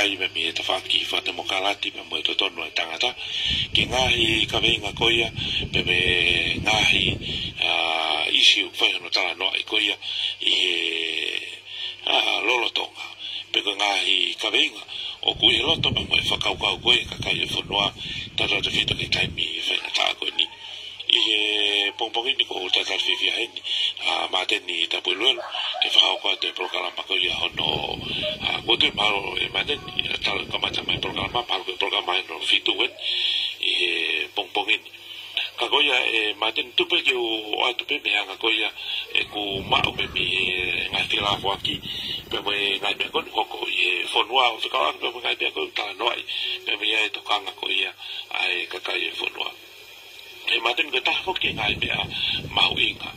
kai me me te whaki whate mo kalati me mo te tono e tangata ki ngahi kawinga koia me me ngahi isi ukwehano tala noa e koia i lolotonga peko ngahi kawinga o kui loto me mo e whakaukau koe kakai e whanua tata te fita ki taimi e whainata koe ni i pompongini ko utatar vivia heni a mateni tabuelo e fao ko te programa ko ya no a gote maro e mateni tal kama tama programa paro programa no fitu wet e pompongini ka ko ya e mateni tupe ke o atupe me anga ko ya e ku ma o me ngatila ko ki pe me ngai ko ko e fonua o ka ka ko ngai ko ta noi pe me e to kanga ko ya ai ka ka e fonua e maten ke tahok ke ngai be a mauinga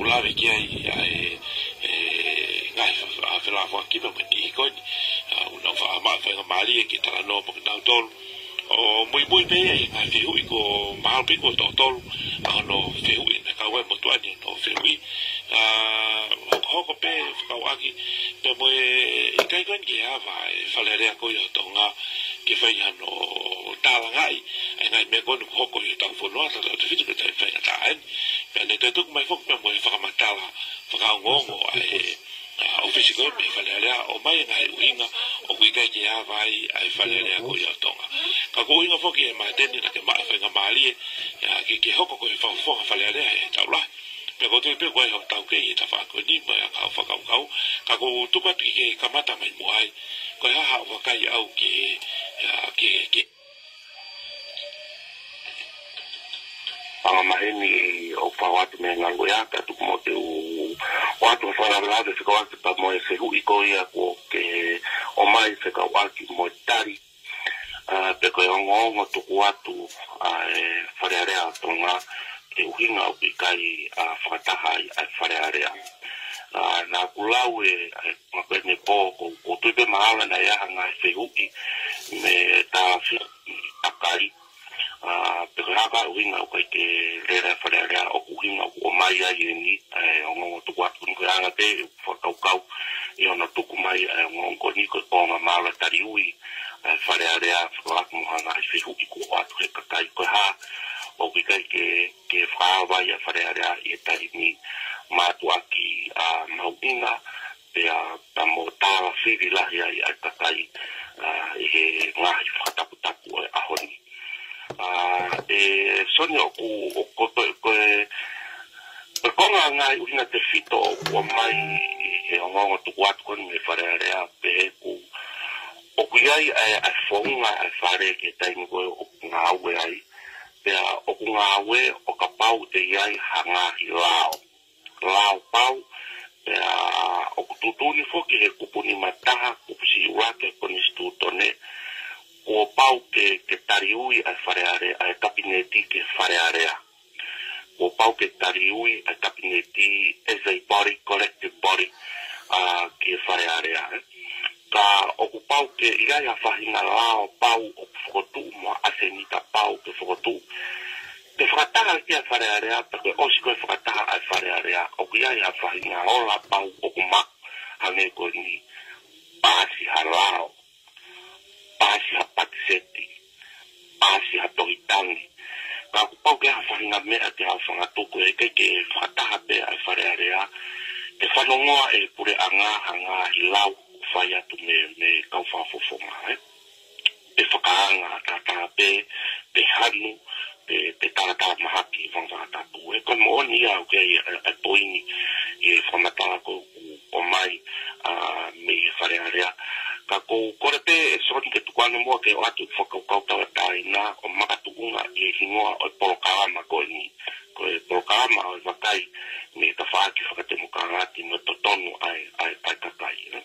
ulave ke ai ngai a fela fo ki be ni ko una fa ma fa mali ke tra no po na tol o muy muy be a fi u ko ma pe ko tol no fe u na ka we mo to ani no fe u ho ko pe ka wa ki pe mo e kai ko ni ha va e falerea ko yo tonga ke fa ya no talangai and I may go to Hoko for North of the Physical Time, and they took my folk memory from Matala, for how long I officially go to Valeria or my winger or we get the Avai, I Valeria Goyatonga. Going of Hoki and my daddy like a Mafanga Mali, Kiki Hoko for Valeria and Taula. Pego te pego e hau ke e tafa ko ni ma ka fa ka ka ka ko tuka ke kamata mai muai ko ha ha wa kai au ke ke ama ni o pawat me na ngoya ka tu mo te o quatro fora lá de ficou aqui para mo esse ui ko ia ko ke o mai se ka wa ki mo tari pego e ngo tu quatro fora real tonga eu vinha ao picaí a fatahai a farearea na kulaue a perne pouco o tudo mal na ia na seuki me ta a kai pero agora vinha o que era farearea o vinha o mai aí ni o outro quarto grana te fotocau eu não tô com mai um conico com mala tariui a farearea falar com a seuki com quatro kai ko ha o que falava e a farearea e tarini matou aqui a mauinga e a mortava ferila e a tatai e lá e fataputapu a honi e sonho o que como a ngai o te fito o mai e o ngongo tu quatro com a farearea peco o que aí a fonga a fare que tem o ngau aí o kungawe o kapau te iai hanga i lao pau o kututuni foki he kupuni mataha kupusi uake koni stutone o pau ke tariui ai farearea ai kapineti ke farearea o pau ke tariui ai kapineti as a body collective body ke farearea ka o pau ke iai a fahinga lao pau o fukotu ma asenita pau ke fukotu te frataga ki a farearea porque osiko frataga a farearea o ki ai a fahinga ola pau o kuma ane ko ni pasi halao pasi a patseti pasi a toitani ka o pau ke a fahinga me a te a fangatuko e ke frataga pe a farearea te whanongoa e pure anga hilau faya tu me kaufa fofoma e whakaanga tata pe hanu pe tata mahaki wangwatatu e kon mooni au ke e poini e whamatala ko o mai me wharearea ka ko korepe e soni ke tukwane mua ke o atu whakaukauta watai na o makatukunga e hingoa o polokarama koe ni koe polokarama o wakai me ta whaaki whakatemukangati me totonu ai kakai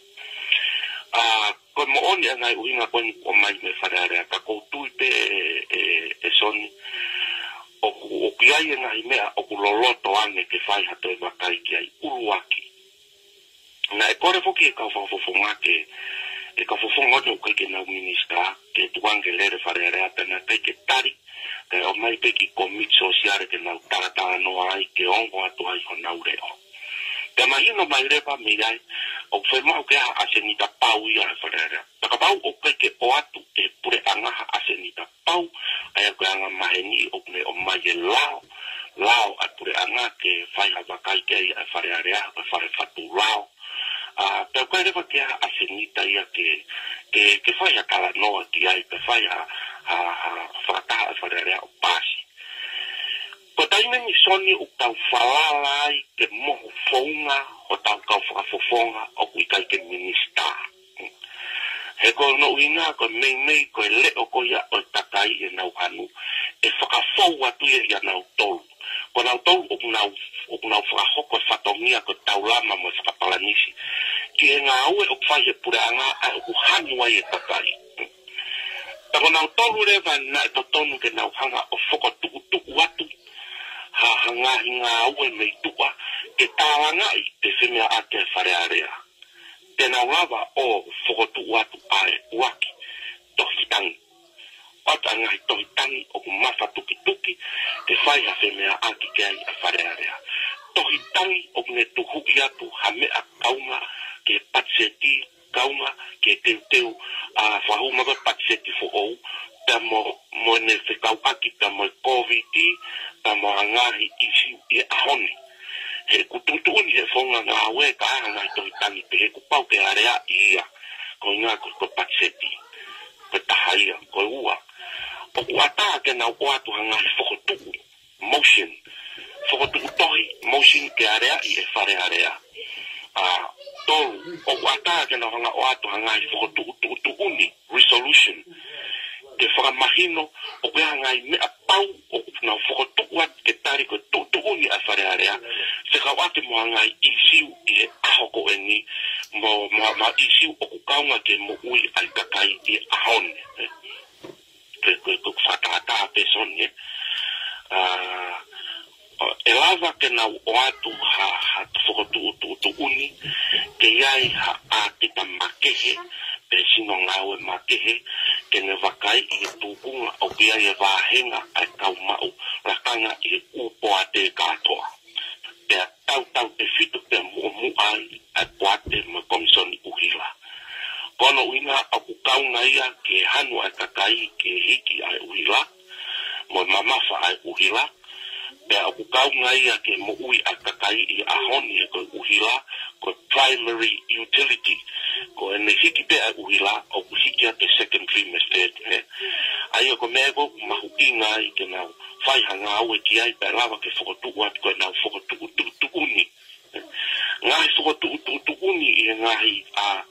como oni anai uinga koni o mai me farearea ka koutu pe e soni o kiai anai mea o kuloloto ane ke fai hato e wakai ki ai uruaki na e kore foki e kaufafofonga ke e kaufafonga ojo kai ke nau ministra ke tuange lere farearea pena kai ke tari ke o mai pe ki komit sosiare ke nau taratana noa ai ke ongo atu ai o nau reo Te mahino maireba mirai o ferma o kea asenita pau ia referera. Taka pau o peke o atu e pure angaha asenita pau aia koe anga maheni o kune o maie lao. Lao a pure anga ke fai hawakai ke aia e whare area ke whare whatu lao. Pea koe rewa kea asenita ia ke fai a kalanoa ki ai pe fai a whakataha e whare area o pasi. Ko taime ni soni o tau whalala i ke moho whaunga o tau kau whakafofonga o kuikai ke minister. He ko no uina ko mei ko leo ko ia o takai e nau anu e whakafau atu ia nau tolu. Ko nau tolu o nau whakahoko e whatongia ko tau lama mo e whakapalanisi. Ki e ngā ue o kwai e puranga a o hanu ai e takai. Tako nau tolu rewa na e totonu ke nau hanga o whakotukutuku atu. Hangahi ngā aue mei tupa te tālanga i te whemea a te whare area. Tēnā lawa o whokotu atu ae uaki, tohitangi. Ota ngai tohitangi o kumasa tukituki te whaiha whemea a ki kei a whare area. Tohitangi o kune tuhuki atu hamea kauma ke patseti kauma ke teuteu a whahumaga patseti fo ou. Tamo mone se kauaki, tamo COVID-19, tamo angari isi e ahoni. He kututu ni he fonga nga hawe ka anga toitani pe he kupau ke area ia. Ko inga ko patseti, ko tahaia, ko ua. O kuataa ke na uatu hangari fokotuku, motion. Fokotuku tohi, motion ke area i e whare area. Tolu, o kuataa ke na hanga uatu hangari fokotuku tukutuku ni, resolution. Te whakamahino o kea ngai mea pau o kuna whakotuku atu ke tari koe tutuuni a whare area. Se kawate moa ngai isiu i he ahoko e ni moa isiu o kukaunga ke mo ui ai kakai i ahone. Koe whakaataa pesone. E lawa ke nau o atu ha whakotuku tutuuni ke iai ha atita makehe. E sino ngau e makehe ke ne wakai i he tūpunga au kia e wāhenga ai kau mau rakanga i he upoate katoa. Pea tau te fitu pea muai ai poate ma komisoni uhila. Kono uina au kukaunga ia ke hanu ai kakai ke hiki ai uhila. Moe mamafa ai uhila. Pea au kukaunga ia ke muui ai kakai i ahoni e koe uhila. Koe primary utility. Ko ene hiki pe a uhila o hiki a te secondary mistake. Aio ko mego mahukinga i ke nau whaihanga au e ki ai pe lawa ke whakotuku atu koe nau whakotuku tukutukuni. Ngahi whakotuku tukutukuni i e ngahi a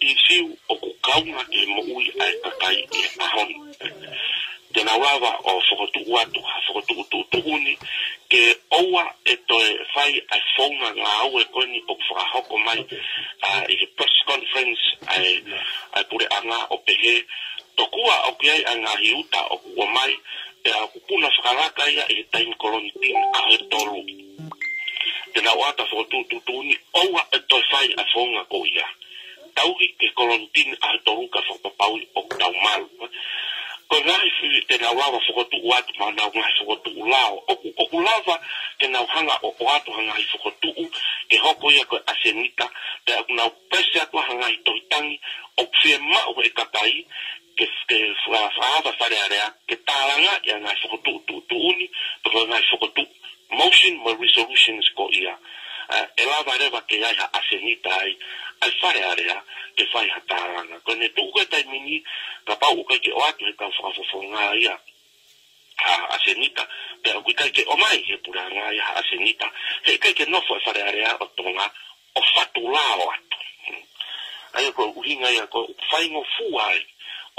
isiu o kukaunga ke moui ai kakai e ahoni. Tēnā rawa o whakotuku atu ha whakotuku tukutukuni ke oua e toe whai ai whaunga ngā au e koe ni o whakahoko mai i he press conference ai pure anga o pehe tokua o kia ai ngā hiuta o kua mai te a kupuna whakaraka ia i he time quarantine a he tolu. Tēnā wata whakotukutukuni oua e toe whai ai whaunga koe ia. Tauhi ke quarantine a he tolu ka whapapaui o tau malu. Ko ngai fui te nau lava whakotuku atu ma nau ngai whakotuku lao. Oku lava te nau hanga o atu hangai whakotuku ke hoko ia koe asenita. Te aku nau pese atua hangai toitangi o kwhie mau e kakai ke whaava whare area ke tālanga ia ngai whakotuku tuuni pako ngai whakotuku motion ma resolutions ko ia. E lava rewa ke iai ha asenita ai whare area ke whai ha tālanga. Ko ne tūka taimini ka pau ukai ke o atu he kau whakafofonga ia ha asenita. Pea ukai ke o mai he puranga ia ha asenita. He kai ke nofo e whare area o tonga o whatulao atu. Aia koe uhinga ia koe whaingo fua ai.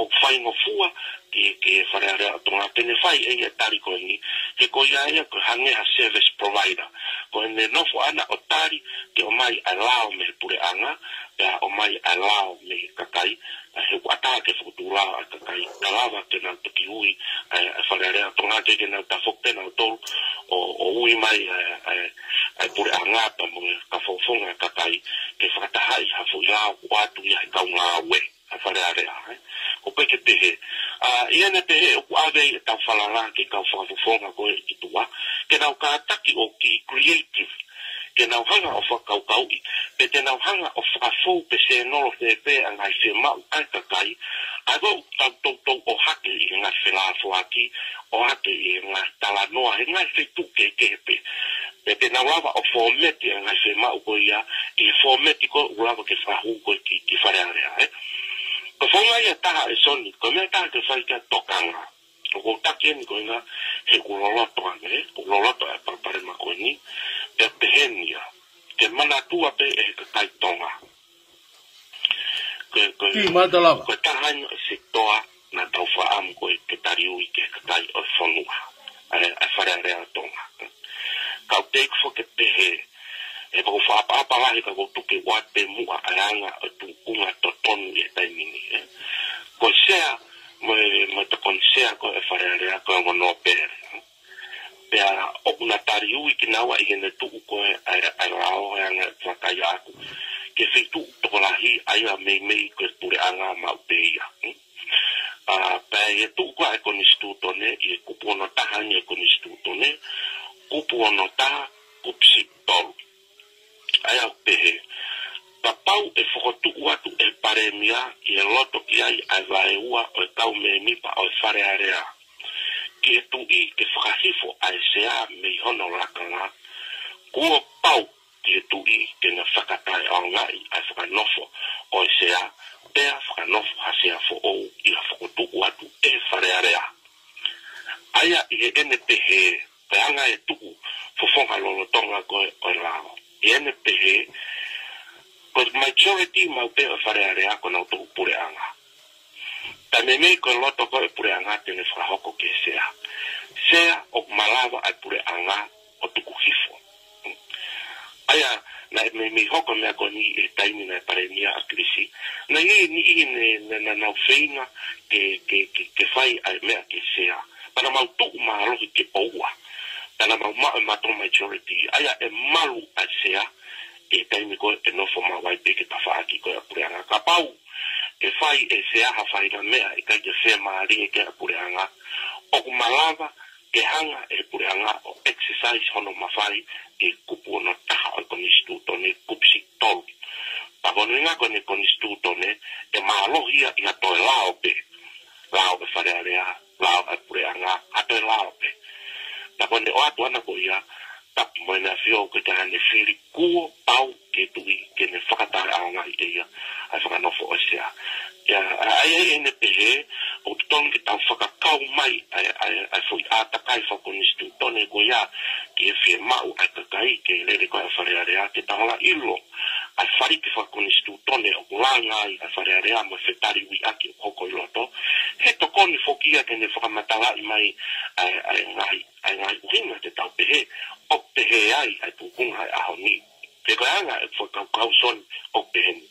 O whaingo fua ke whare area o tonga. Tene whai e ia tari koe ni. He koe ia koe hangeha service provider. Koe ne nofo ana o tari ke o mai ai lao me he puranga. Pea o mai ai lao me he kakai. He wataa ke whakutulao a kakai kalawa te nau toki ui a wharearea tongate ke nau tafok te nau tolu o ui mai a pure a ngāta mo ka whaufonga a kakai ke whakatahai ha whuilao watu ia he kau ngā ue a wharearea. Ko peke pehe. Iana pehe o kuawei e tau whalala ke kau whaufonga koe ki tua ke nau kātaki o ki creative te nauhanga o whakaukau i, pe te nauhanga o whakafou pe se nolo te pea ngai se mau aikakai, ai wau tau tau o hake i ngai whenafo aki, o hake i ngai talanoa, he ngai whetuke kepe. Pe te naurava o formeti ngai se mau ko ia, i formeti ko urava ke whahu ko ki wharearea. Ko whaunga ia taha e soni, ko mea taha ke whaikia tokanga. Ko taki ni ko inga he uloloto e parparema ko ni, te pehenia, te manatua pe e kakaitonga. Ko tahaino e sitoa na taufaamu ko e te tariui ke kakai o whanua, a wharearea tonga. Kau teiko fo ke pehe, e pako whaapapalahi ka ko tuke wape mua alanga o tukunga totonu e taimini. Ko sea, me te konsea ko e wharearea ko e ngono pere. Pea okuna tariui ki naua i hene tuku koe ai rao heanga whakai aku. Ke whitu tokolahi aia meimei koe ture anga maupeia. Pea e tuku koe e konistutone, e kupu ono tahani e konistutone, kupu ono taha, kupsi tolu. Aia upehe. Papau e whakotuku atu e paremia i e loto ki ai ai vaeua o e tau meimipa o e wharearea. Ki e tui ke whakahifo ai sea mei hono lakanga, kua pau ki e tui ke na whakatai ao ngai ai whakanofo o sea, pea whakanofo hasea fo ou i a whakotuku atu e wharearea. Aia i e NPH, peanga e tuku, fofonga lolotonga koe o lao. I NPH, koe majority maupea e wharearea kona utuku pureanga. Tamemei koe loto koe pureanga tene whakahoko ke sea. Sea ok malawa ai pureanga o tuku hifo. Aia, na mei hoko mea koe ni e taimina e paremia a krisi. Na iei ni ine na naufeina ke whai ai mea ke sea. Pana mau tuku mahalohi ke paua. Pana mau maa e mato majority. Aia e malu ai sea e taimi koe e nofo mawai peke tawhaaki koe a pureanga ka pau. E whai e se aha whaina mea e kai te whea maarie ke a pureanga. Oku malawa ke hanga e pureanga o exercise hono mawhai e kupu ono taha o konistutone kupsi tolu. Pagoninga kone konistutone e maalohia ia toe lao pe. Lao e wharearea, lao e pureanga, atoe lao pe. Pagone o atu ana ko ia, tapu moena whio ke tahane whiri kuo pau ke tui ke ne whakatare ao ngai te ia. Ai whakanofo o sea. Ai ai ene pehe, o tutonu ki tau whakakau mai, ai fui atakai whakonistu tone ko ia, ki e whie mau ai kakai, ke e lere koe a wharearea, ke tahola ilo. Ai whariki whakonistu tone o kulanga ai a wharearea, mo e whetari ui aki o koko iloto. He tokoni whokia ke ne whakamatala i mai ai ngai uhinga te tau pehe, o pehe ai ai pukunga ai aho ni. Te koeanga e whakaukau son o peheni.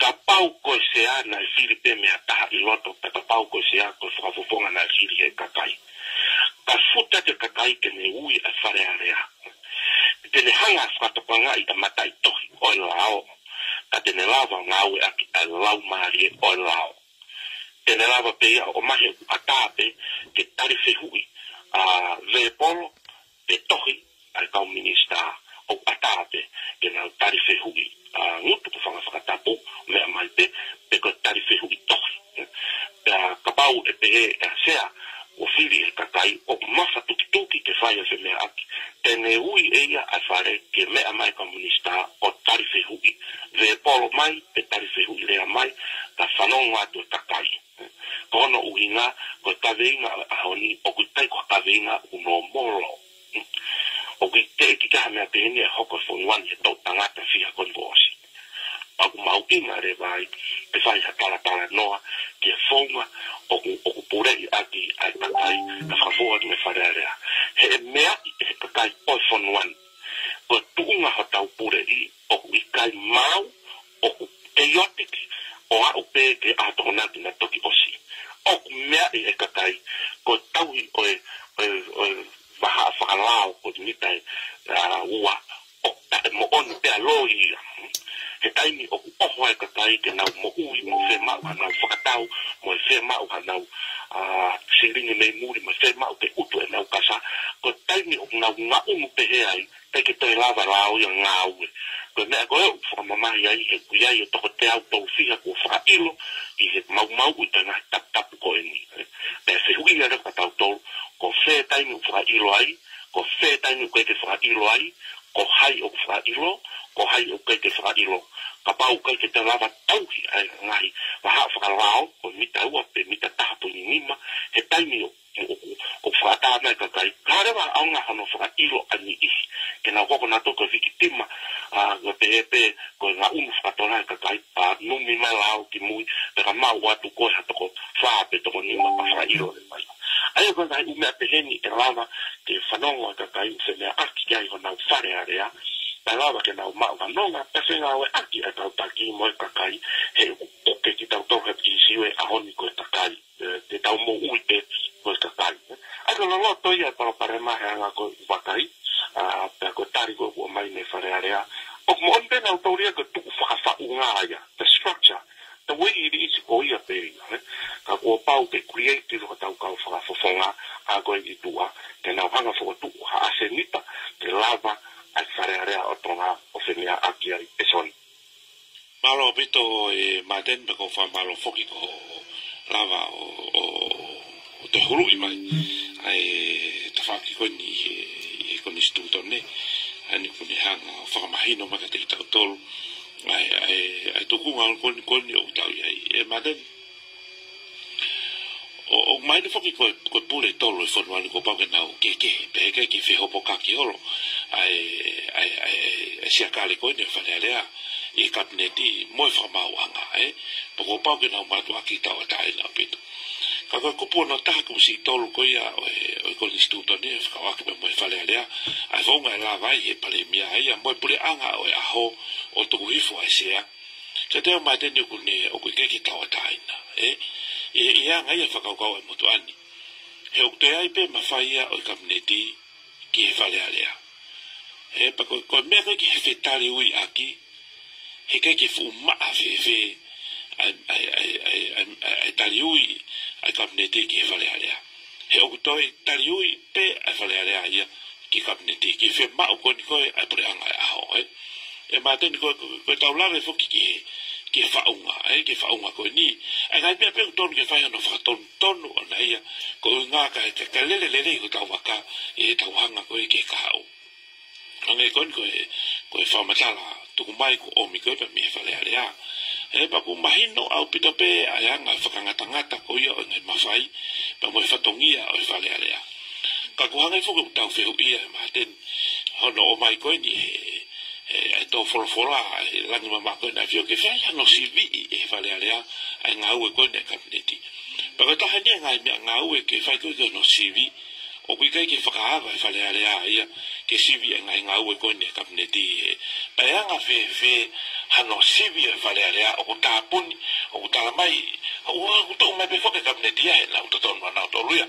Ka pau koe sea na e whiri pe mea taha i loto, pe ka pau koe sea koe whakafofonga na e whiri e kakai. Ka futa te kakai ke ne ui e wharearea. Te ne hanga whakatopanga i ta matai tohi o lao. Ka te ne lava ngaue aki a lau maari o lao. Te ne lava pea o mahe a tāpe te tarife hui. Vepolo te tohi al kau ministaa o a tāpe ke nau tarife hui. Ngutu ko whangawhakatapu mea mai pe koe tarifehu i tohi. Pea kapau e pehe e asea o whiri e kakai o mawha tukituki ke whaia whe mea aki. Tene ui e ia ai whare ke mea mai komunista o tarifehu i. Vepolo mai pe tarifehu i lea mai ta whanongo atu e kakai. Kono uhinga koe kaweinga ahoni o kutai koe kaweinga uno molo. O ki te ekikaha mea pehenia e hoko whonuani e tau tangata whiha kongoasi. Aku mau inga re vai, pe whai ha talatala noa, ki e whonga, oku purei aki ai kakai, ka whavoa me wharearea. He mea i he kakai oi whonuani. Ko tuunga ho tau purei, oku ikai mau, oku eiotiki, o au pe ke atonaki na toki osi. Oku mea i he kakai, ko taui oi waha whakalao ko te mitai ua o tae mo onu pea loia. He taimi o ku oho ai kakai ke nau mo ui mo whe mau hanau whakatau, mo e whe mau hanau siringi mei muri, mo e whe mau te utu e nau kasa. Ko taimi o ku nauna'u peheai peki toi lava lao yang ngaue ko me ko for mama ya i ku ya i to te auto fija ku frailo i se mau mau u tanga tap tap ko ni pe se hu ya ko tau to ko se tai mu frailo ai ko se tai mu ko te frailo ai ko hai o frailo ko hai o ko te frailo ka pau ka te lava tau ai ngai wa ha frailo ko mi tau a pe mi tata po ni ma he tai mi o frata me ka kai kare wa anga hano frailo ani i que na poco na toca víctima a la PEP con la unfratona que cae para no me malao que muy pero mal a tu cosa toco fape toco ni más para ir o de mal hay cuando hay una pequeña terrama que fanonga que cae se me aquí hay una fare área palabra que no mal no la persona aquí está aquí muy cae que quita todo repetición agónico está cae te da un multe pues cae hay lo no estoy para más algo va cae para contar con o mai ne farea o monte na autoria que tu faça uma área the structure the way it is for your being ka o pau que creative o tau ka faça fonga a go e tua que na hanga for tu a senita que lava a farea o toma o fenia aqui aí pessoal malo pito e maten me confa malo foki ko lava o te huru mai ai tafaki ko ni con istudo ne ani con hanga fa mahino ma te tol ai to ku ngal con yo tau ai e maden o mai de foki ko pure tolo fo no ko pa na ke pe ke fe ho poka ki holo ai si akale ko ne fa le e kapneti moi fa ma wanga e ko pa ke na ma to akita o tai la pito Kaga kupu no taku si tolu ko ia o ko instituto ne fa ka me moi fale alea ai vonga la vai e pale mia ai moi pule anga o aho o to guifo ai sia te te ma te ni ku ne o ku ke ki ta taina e ia ngai fa ka ko mo to ani e o te ai pe ma fa ia o kabineti ki fale alea e pa ko me ki fetali ui aki e ke ki fu ma ave ai taliui ai kabineti ki falealea he o toi taliui pe ai falealea ia ki kabineti ki fe ma o koni koe ai pureanga ai aho e mateni koe taulare foki ki faunga ai ki faunga koe ni ai ngai pia peo tonu ke fai ano fatonu tonu ona ia koe ngaka e te kalelelele koe tau waka e tau hanga koe ke kahau ange koni koe whamatala tukumai koe omi koe pa mi he falealea e pa ku mahino au pitope ayanga fakangata-ngata ko ia o ngai mawhai pa moe fatongia o whale alea. Ka kuhangai fuku tau whehu ia e maten hono o mai koe ni e tō wholofora e langi mama koe na whio ke whai ano si vii e whale alea ai ngā ue koe ne kabineti. Pa koe taha nia ngai mea ngā ue ke whai koe koe no si vii o kui kai ke whakaawa e whale alea ia ke si vii e ngai ngā ue koe ne kabineti e pa ea ngā whewhe hano sivi e whalearea o tāpuni, o tālamai, o tāumai pe whake kabinetia he nau tatonu anau tōruia.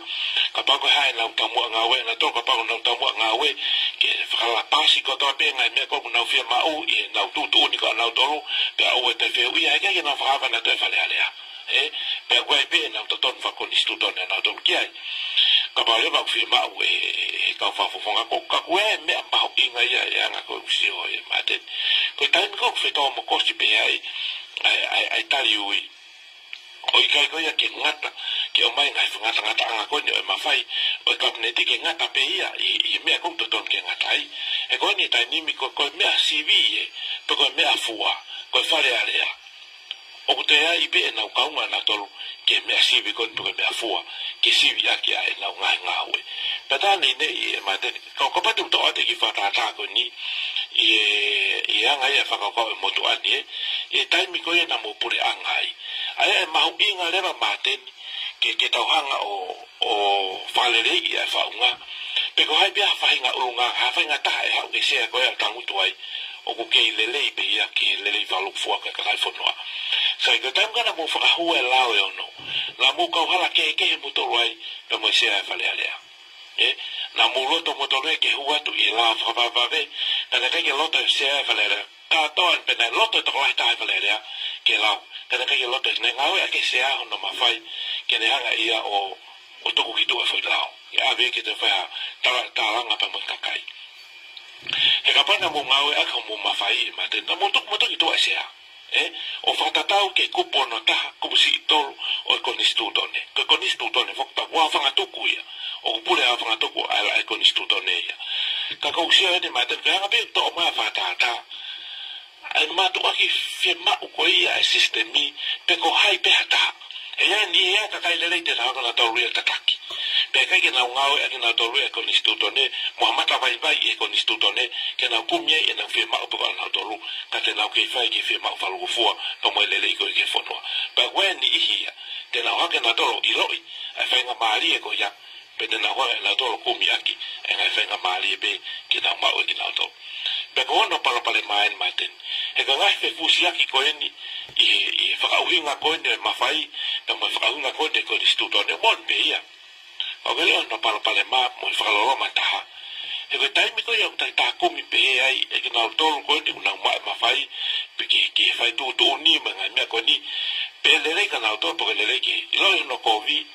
Ka pāko hae nau tāmua ngā we, na tō ka pāko nau tāmua ngā we, ke whakala pāsi kua tāpe ngai mea kua nau whia māu, i nau tūtu uni kua nau tōru, pe au e te wheu ia, hei kia nau whakawa na tō e whalearea. Pe a guai pe nau tatonu whakoni stūtonu anau tōru kiai. Ka pāo ema kuwhi māu e kau whafofonga kō kakue mea pāo inga ia e anga koe usio e māteni. Ko taimi kau whetau mo kosi pe ai tari ui. O i kai koe ia ke ngata, ke o mai ngai whangata-ngata anga koe ni o e mawhai, o i kabineti ke ngata pe ia, i mea kong toton ke ngata ai. E koe ni tainimi koe mea sivi e, pe koe mea fua, koe whare area. O ku te ea i pe e nau kaunga na tolu, ke mea sivi koe ni pe koe mea fua, ke sivi a kia e nau ngai ngaue. Pata nei nei e matene, kau kapatu toa te ki whatata koe ni, i angai e whakakau e motu ani e taimi koe na mo pure angai aia e mahu inga lewa mateni ke tauhanga o whaleregi e whaunga peko hai pia hawhainga urunga hawhainga taha e hau e sea koe a tangutu ai o ku kei lelei pe ia ke lelei walukfua ka kakai whanua sai ka taunga na mo whakahua e lao e ono la mo kauhala kehe mutoro ai e mo e sea e whalealea na mo roto motore ke huatu i la whapapave kada kaya loto sea valera kato en pena loto to la ta valera que la kada kaya loto ne ngawe ke sea no mafai que le haga ia o to kugito foi lao a ve ke te fa talanga pa mon kakai he ka pana mo ngawe aka mo mafai ma te na mo tok ito asia o fata tau ke kupo no ta kupo si tol o konistudone ke konistudone fokta wa fanga tuku ya o pure a fanga tuku ala konistudone ya ka kausia de ma te ka be to ma fata ta ai ma to ki fema ko ia sistemi pe ko hai pe hata ya ni ya ka ile le te la na to ri ta taki Pega que na unao é na torre com institutone, Muhammad vai e com institutone, que na cumia e na firma o para na torre, que na que faz que firma o valor for, como ele leigo que fono. Baguen e hia, de na hora na torre e loi, a fenga maria goia, pede na hora na torre cumia aqui, a fenga maria be que na mau e na torre. Baguen para para main maten. E ga fe fusia que coeni e fara uinga coeni mafai, da mafai uinga coeni com institutone mon beia. O que não para palema muito falou mataha e o time que eu tava com me pei e que não tolo com de não mafai porque faz tudo ni manga minha coni pelele que não tolo porque ele que não no covid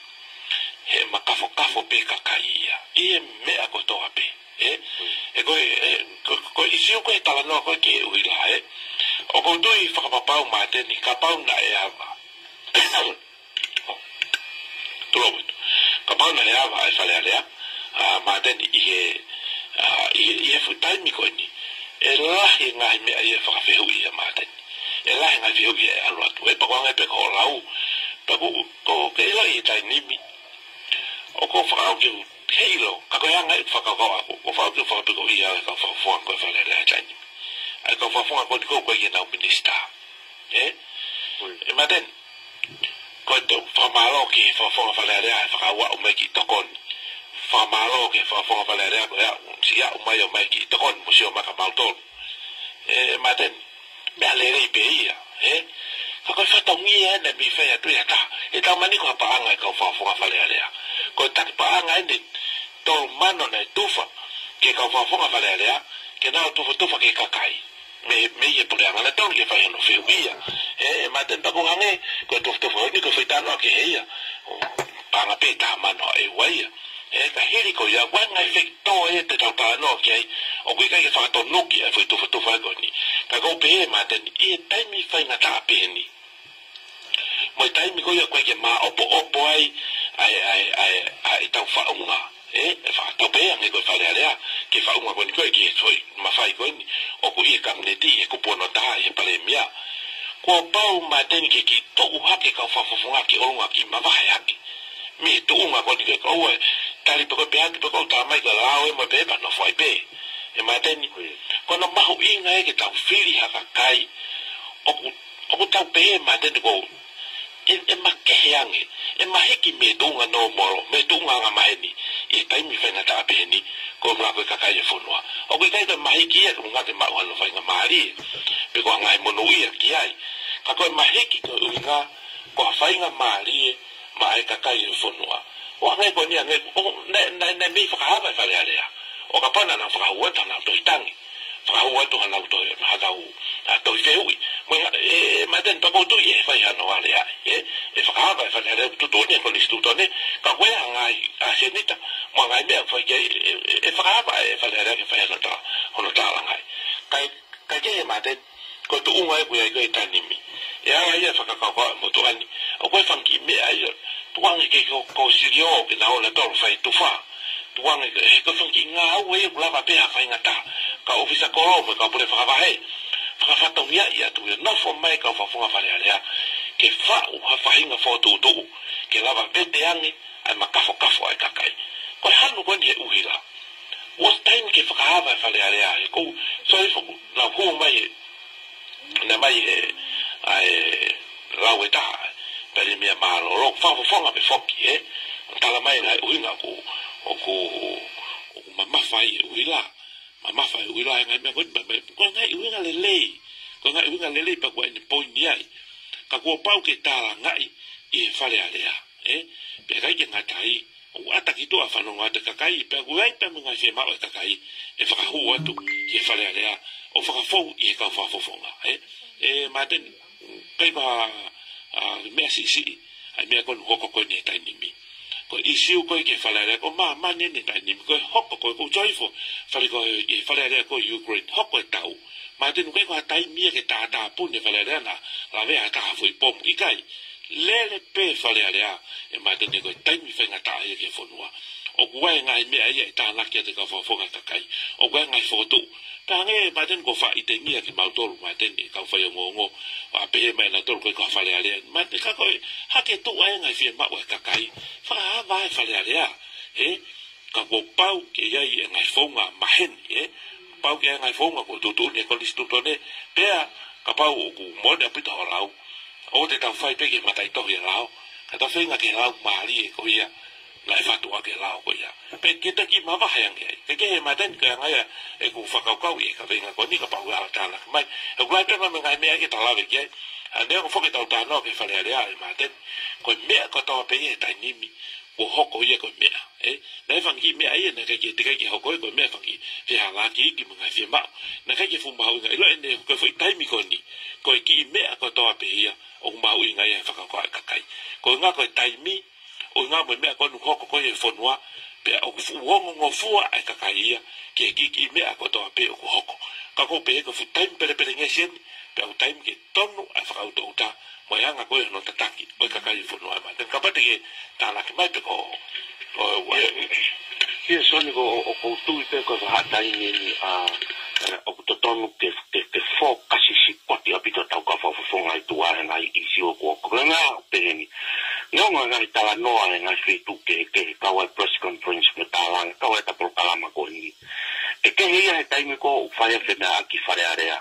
e macafo cafo pe cacaia e me acotoa pe e coi isso que tava no que o lá o quando e fa papau mate ni capau na e ava tudo Kapau na lea wa asalea lea Maten ihe futaimi koni E lahi ngahi mea ihe whakawhihu ia maten E lahi ngahi whihu ia e aluatu E pakuanga pe kao lau Paku ko keila i tai nimi O ko whakau kiu keilo Kakoyanga i whakakau aku O whakau kiu whakapiko ia E kao whafuanga koe whalelea tai nimi E kao whafuanga koe tiko koe kia nao minista E maten Quando famalo que fofo valeria farawa o meki tokon famalo que fofo valeria ya sia o mayo meki tokon musio makabalto maten valeria beia kako fa tongia na mi fe tu yata eta mani ko pa anga ko fofo valeria ko tak pa anga ni tol mano na tufa que ko fofo valeria que na tufa que kakai me ia por anga na tol que fa no feuia maten pa ko anga ko tofto foi que foi dano que ia para peta mano e uia eta helico ia quando efecto e te tava no que o que que fa to no que foi to fa goni ka go pe maten e time fa na ta peni mo time go ia que ma opo ai tau fa uma fa to pe anga go fa dela que fa uma goni que foi ma fa goni o ku ia kamneti e ku pono ta e palemia Ko pau maten ke ki toku hake ka fafofonga ki olunga ki mabahe hake. Me tuunga kondi ke kowe. Tari peko pehaki peko utamai ka lawe ma beba no fai pe. E mateni. Kono mahu inga eke tau fili haka kai. Oku tau pehe mateni kou. E makehe ange. E maheki me tuunga no moro. Me tuunga anga maheni. E taimi fena taa peheni. Ko mlako kakaye funua. Oku kaita maheki ya kumungate mahu hano fai nga maari. Peko angai monuia kiai. Kako mahiki ko uinga ko fainga mari mai kakai fonua o angai ko ni angai na mi fraba fale ale o kapana na frau eta na toitangi frau eta na autoi magau atoi feui mo maten pa botu ye faia no ale e fraba fale ale tutone ko listutone kako angai asenita mo angai me faia e fraba fale ale faia na ta ono ta angai kai maten ko tu ungai ko ye tanimi Ya ia fakakakwa motoani o koe fanki mea ia tuangi ke ko sirio ke na ola tol fai tufa tuangi ke ko fanki nga au e ulava pea fai ngata ka ofisa koromo ka pure fakabahe fakafatongia ia tuwe na fomai ka ufafunga fale alea ke fa uhafahinga foto utugu ke lava bete angi ai makafo kafo ai kakai koe hanu kwenye uhila was time ke fakahava fale alea e kou soifoku na huu mai na mai ai rawe ta pele mia malo ro fa fonga be foki tala mai na uinga ku oku mama fai uila ngai me god be ko ngai uinga lele pa kwa ni poni ai ka ko pau ke tala ngai e fale alea be kai ke ngatai o ataki to afano ngata kakai pe guai pe munga se ma kakai e fa hu atu ke fale alea o fa fo e ka fa fonga maten Kai ba mea sisi, ai mea konu hoko kone e tainimi. 佢伊收佢嘅法例咧，個慢年代年佢學個佢個政府法例個法例咧個 Ukraine 學個頭，咪啲佢個大咩嘅大半嘅法例咧嗱，嗱咩啊大回報唔計，咧俾法例咧啊，咪啲佢大面份嘅大嘢嘅分話，我怪嗌咩嘢大粒嘅個方方嘅特計，我怪嗌火度。Tange maten ko fa itengi ki mautor maten ni ka fa yongo a pe me na tor ko ka fa le ale maten ka ko ha ke tu ai ngai fi ma wa ka kai fa va fa le ale a e ka ko pau ke ai ngai fonga mahen e pau ke ngai fonga ko tu ne ko listu to ne pe ka pau ku mo de pito rao o te ta fa pe ke matai to rao ka ta fe ngai rao ma ri ko ia lai fatu ake lao ko ia pe kita ki mava hayang ke ke maten ke ngai e ku fa kau kau e ka venga ko ni ka pau ala tala mai e ku lai pe ma ngai me ake tala ke ande ko fo ke tau tano ke fale ale ale maten ko me ko to pe e tai nimi ko hoko ia ko me e lai fang ki me ai na ke te ke hoko ko me fang ki fi hala ki ki ngai fi ma na ke ke fu ma u ngai lo ende ko fo tai mi ko ni ko ki me ko to pe ia o ma u ngai fa kau ka kai ko nga ko tai mi o nga me ko no ko ko ye fonwa pe o fu wongo fu a ka kaia ke ki me ko to pe ko hoko ka ko pe ko fu time pe nge sien pe o time ke tonu a fa auto uta mo ya nga ko no tataki o ka kaia fonwa ma ten ka pate ke tala ke mai pe ko o ye soni ko o tu pe ko ha tai ni a o to tonu ke fo kasi si ko ti apito ta ko fo fo ngai tu a ngai isi o ko nga pe ni no ngai tala noa ngai fitu ke kawa press conference me tala kawa ta por kalama ko ni e ke ia tai me ko fare fena ki fare area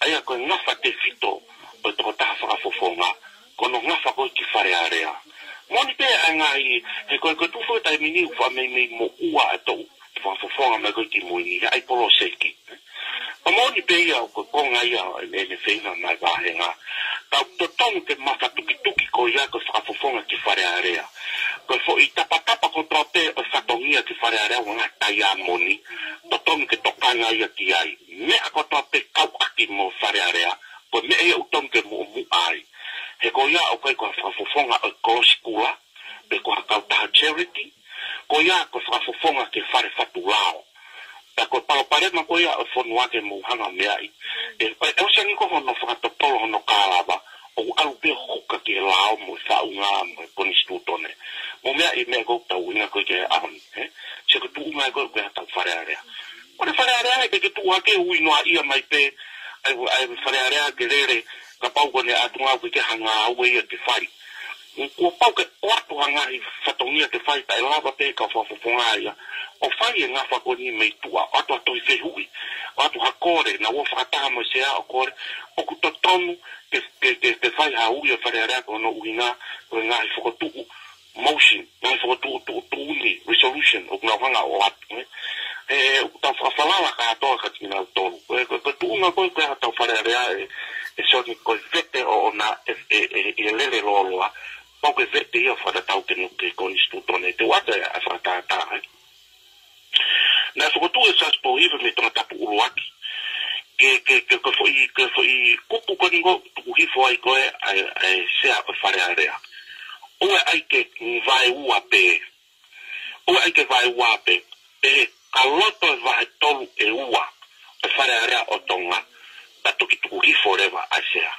ai ko no fate fito o to ta fa fo fonga ko no fa ko ki fare area moni pe ngai e ko tu fo tai mini fa me mo ua to fo fonga me ko ki mo ni ai polo seki moni pe ia ko ngai e fena mai ba nga to tonu ke mata tuki ko ia ko fafofonga ki fare area ko fo itapatapa ko trote o fatongia ki fare area ona taia moni to tonu ke tokanga ia ki ai me ko trote kau aki mo fare area ko me e o tonu ke mo ai he ko ia o kai ko fafofonga ko skua be ko kau ta charity ko ia ko fafofonga ki fare fatulao ta ko palo pare ma ko ia o fonua ke mo hanga me ai e pa o sani ko no fatopolo no kalaba o alu pe hoka ke lao mo sa unga mo konstitutone mo mea i mea go ta unga ko ke am he se ko tu unga ko ke ta fare area o le fare area ke tu ha ke u no ia mai pe ai fare area ke rere ka pau ko ne atunga ko ke hanga o ia te fari ko pau ke o atu hanga i fatongia te fai ta lava pe ka fo fonga o fai nga fa ko ni me tua o to to se hui o to hakore na o fa ta mo se a kore o ku to tonu te fai a uia fare no uina o nga fo ko tu motion nga fo ko tu ni resolution o nga fanga o at e ta fa fa la ka to ka ti na to ko tu nga ko ka ta fare area e so ni ko vete o na e le lolo o ko vete io fa da tau che con istituto ne te wata a fa ta na fo ko tu esas po hive me to ta pu ruaki que foi cupo congo que foi coe sea para área o hay que vai uape e caloto vai todo e ua para área otonga tanto que tu que foreva asia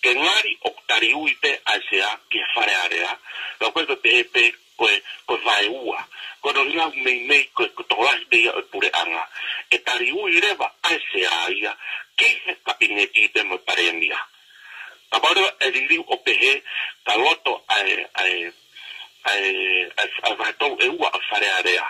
que ngari octariuipe asia que para área lo que pepe que vai ua quando não me que tolas de pure anga e tariu ireva ase aia que gabinete de me parendia agora ele viu o ph caloto a vato eu a fare area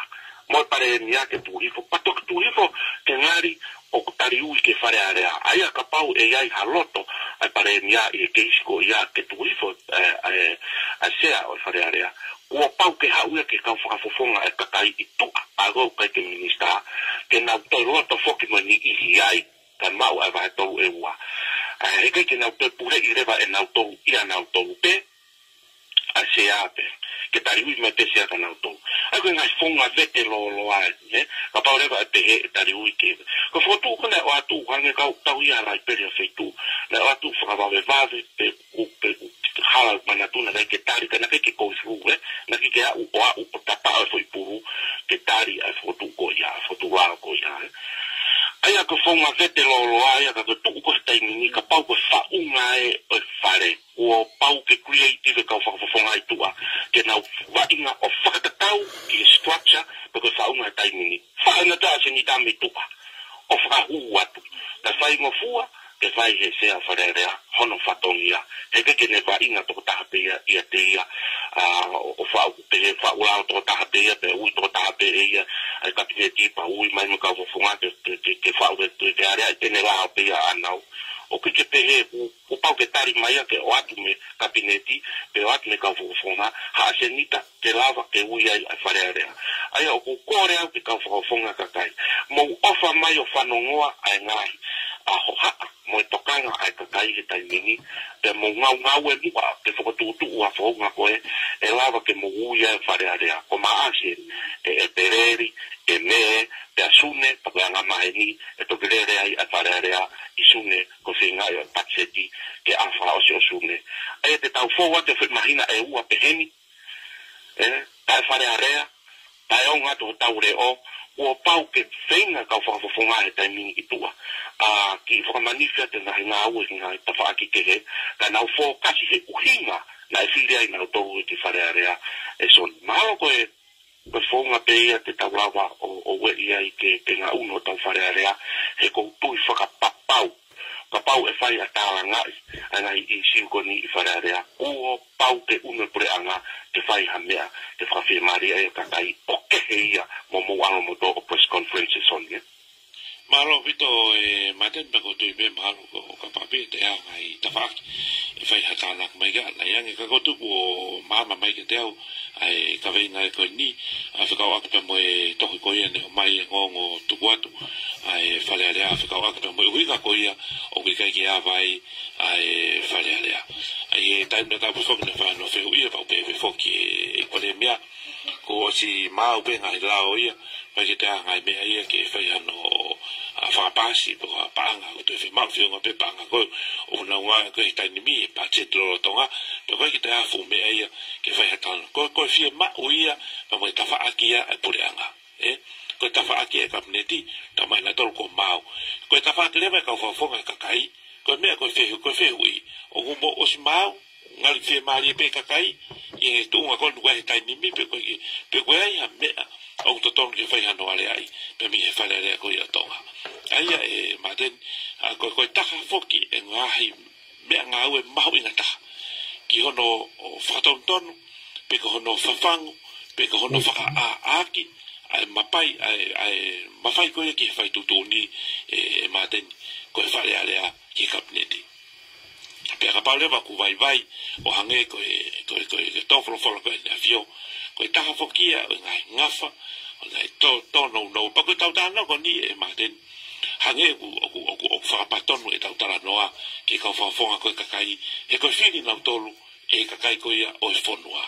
mo parendia que turifo pato que turifo que ngari o tariu que fare area aia capau e ai haloto a parendia e que isco ia que turifo a sea o fare area o pau que hauia que cau fafofonga e kakai i tua agou kai te ministra que na toroto foki mani i ai ka mau a vai tau e ua a heke que na te pure i reva e na tau i na tau pe a se ape que tariu me te se a na tau a que ngai fonga vete lo ai né ka pau reva te tariu que ko fotu ko na o atu hanga kau tau i a rai pe feitu na o atu fa va ve pe ku hanga mana tuna kai ke tari kana kai ke kofuwe na ki ya uwa upata so ipu ke tari a fotu ko ya fotu wa ko ya aya ko fuma vete lo aya ka tu ko stai ni ka pau ko fa uma e fare o pau ke creative ka fa fuma ai tua ke na wa inga o fa ka tau ki structure ko fa uma tai ni fa na ta se ni ta me tu o fa hu atu ta fa mo fua que vai ser a fareira, não fatonha, é que ne vai na totapeia e ateia, o fau, o alto tapeia, o totapeia, a capitete para o mais no caso fumado, que fau de área, que ne vai apeia a não. O que peguei, o pau que tá em maia, que o atme, capinete, que o atme caso fumar, a genita, que lava, que o ia a fareira. Aí o coreal que caso fumar, cacai, mou ofa maio fanongoa, a ngai, a roha. Mo tokanga ai kai he tai mini te mo ngau ngau e mua te whakatutu ua whaunga koe e lawa ke mo uia e whare area o maase e pereri e me te asune pa koe maheni e toki rere ai a whare area i sune ko whingai o patseti ke awha o se o sune e te tau whaua te whimahina e ua peheni tae whare area tae onga to taure o o pau que venga ka whakawhafonga he tai mini ki tua ki whakamanifia te nahi ngā ue ki ngā tawha aki kehe ka nau whokasi he uhinga na e whirea i ngā tohu e ki wharearea e son mālo koe whonga peia te taurawa o ue ia i ke ngā uno tau wharearea he koutui whakapapau kapau e whai a tāla ngai anai i siukoni i wharearea o pau te ume pureanga te whai hamea te whawhi maria e kakai o kehe ia momo ano moto o press conference son ye Malo vito e maten bako tui be malo ko kapapi te ao ngai tafaki e whai hatanak mai ga na yangi kakotupu o mama mai ke te ao ai kawei ngai koe ni a whakau akata mo e tohi koe ene o mai e ngongo tuku atu ai whalealea a whakau akata mo e huika koe ia o kui kai ki a vai ai whalealea ai e taimna tapu whamina whano whehu ia pau pewe whoki e kore mea ko si mau pe ngai lao ia mai ke te ao ngai mea ia ke whai ano a whapasi po a panga o te whimau whiunga pe panga koe o na unga koe tainimi e pachetloro tonga pe koe ki te hafu mea ia ke whai hatano koe whia mau ia pa moe tawha aki ia e pureanga koe tawha aki e kapineti ta mai na tolu ko mau koe tawha aki lewa e kauwhaufonga e kakai koe mea koe whehu i o kumbo osi mau ngari whi maari e pe kakai i nge tuunga koe nukua he tainimi pe koe ai ha mea o totong ke whai hano ale ai pe mi he whale rea koe a tonga aia e maten a koe taha foki e ngahi mea ngā ue mahu inga taha ki hono whakatontonu pe ko hono whafangu pe ko hono whakaaaki ai mapai ai mawhai koe ki he whai tutuni e maten koe whale alea ki kapineti pe akaparewa ku vai vai o hange koe tofroforo koe na fio koe taha fokia o ngai ngafa o ngai tono pa koe tautana ko ni e maten hange o whakapatonu e tautara noa ke kauwhafonga koe kakai he koe whini nau tolu e kakai koe ia o e whonua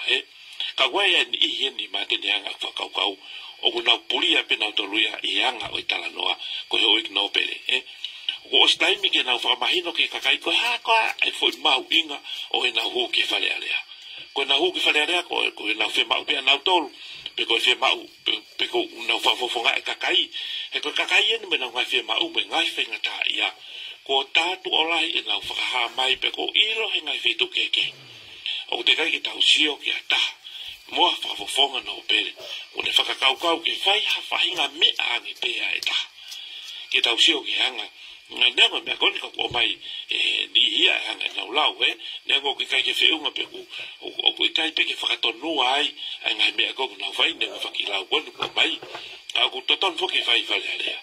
ka wea i heni matene hanga whakaukau o kunau pulia pe nau toluia i hanga o e tala noa koe oik nao pere o os taimi ke nau whakamahino ke kakai koe hakoa e foi mau inga o e nau huu ke whale alea koe nau huu ke whale alea koe nau whemau pia nau tolu pe koe whemau pe koe nau whafofonga e kakai he koe kakai eni me nau ngai whemau me ngai whengataa ia ko tātu olai e nau whakaha mai pe ko iro he ngai whetu keke o te kai ki tau sio ki a taha moa whafofonga nao pere o ne whakakaukau ke whai hawhahinga me aangi pea e taha ki tau sio ki hanga nga nema mea koni ka kua mai ni hia e hanga nau lau nengo ki kai ke whiunga pe ku o kui kai pe ke whakatonua ai a ngai mea koko nau whai nengo whakilau koni kua mai a ku toton foki whai whale alea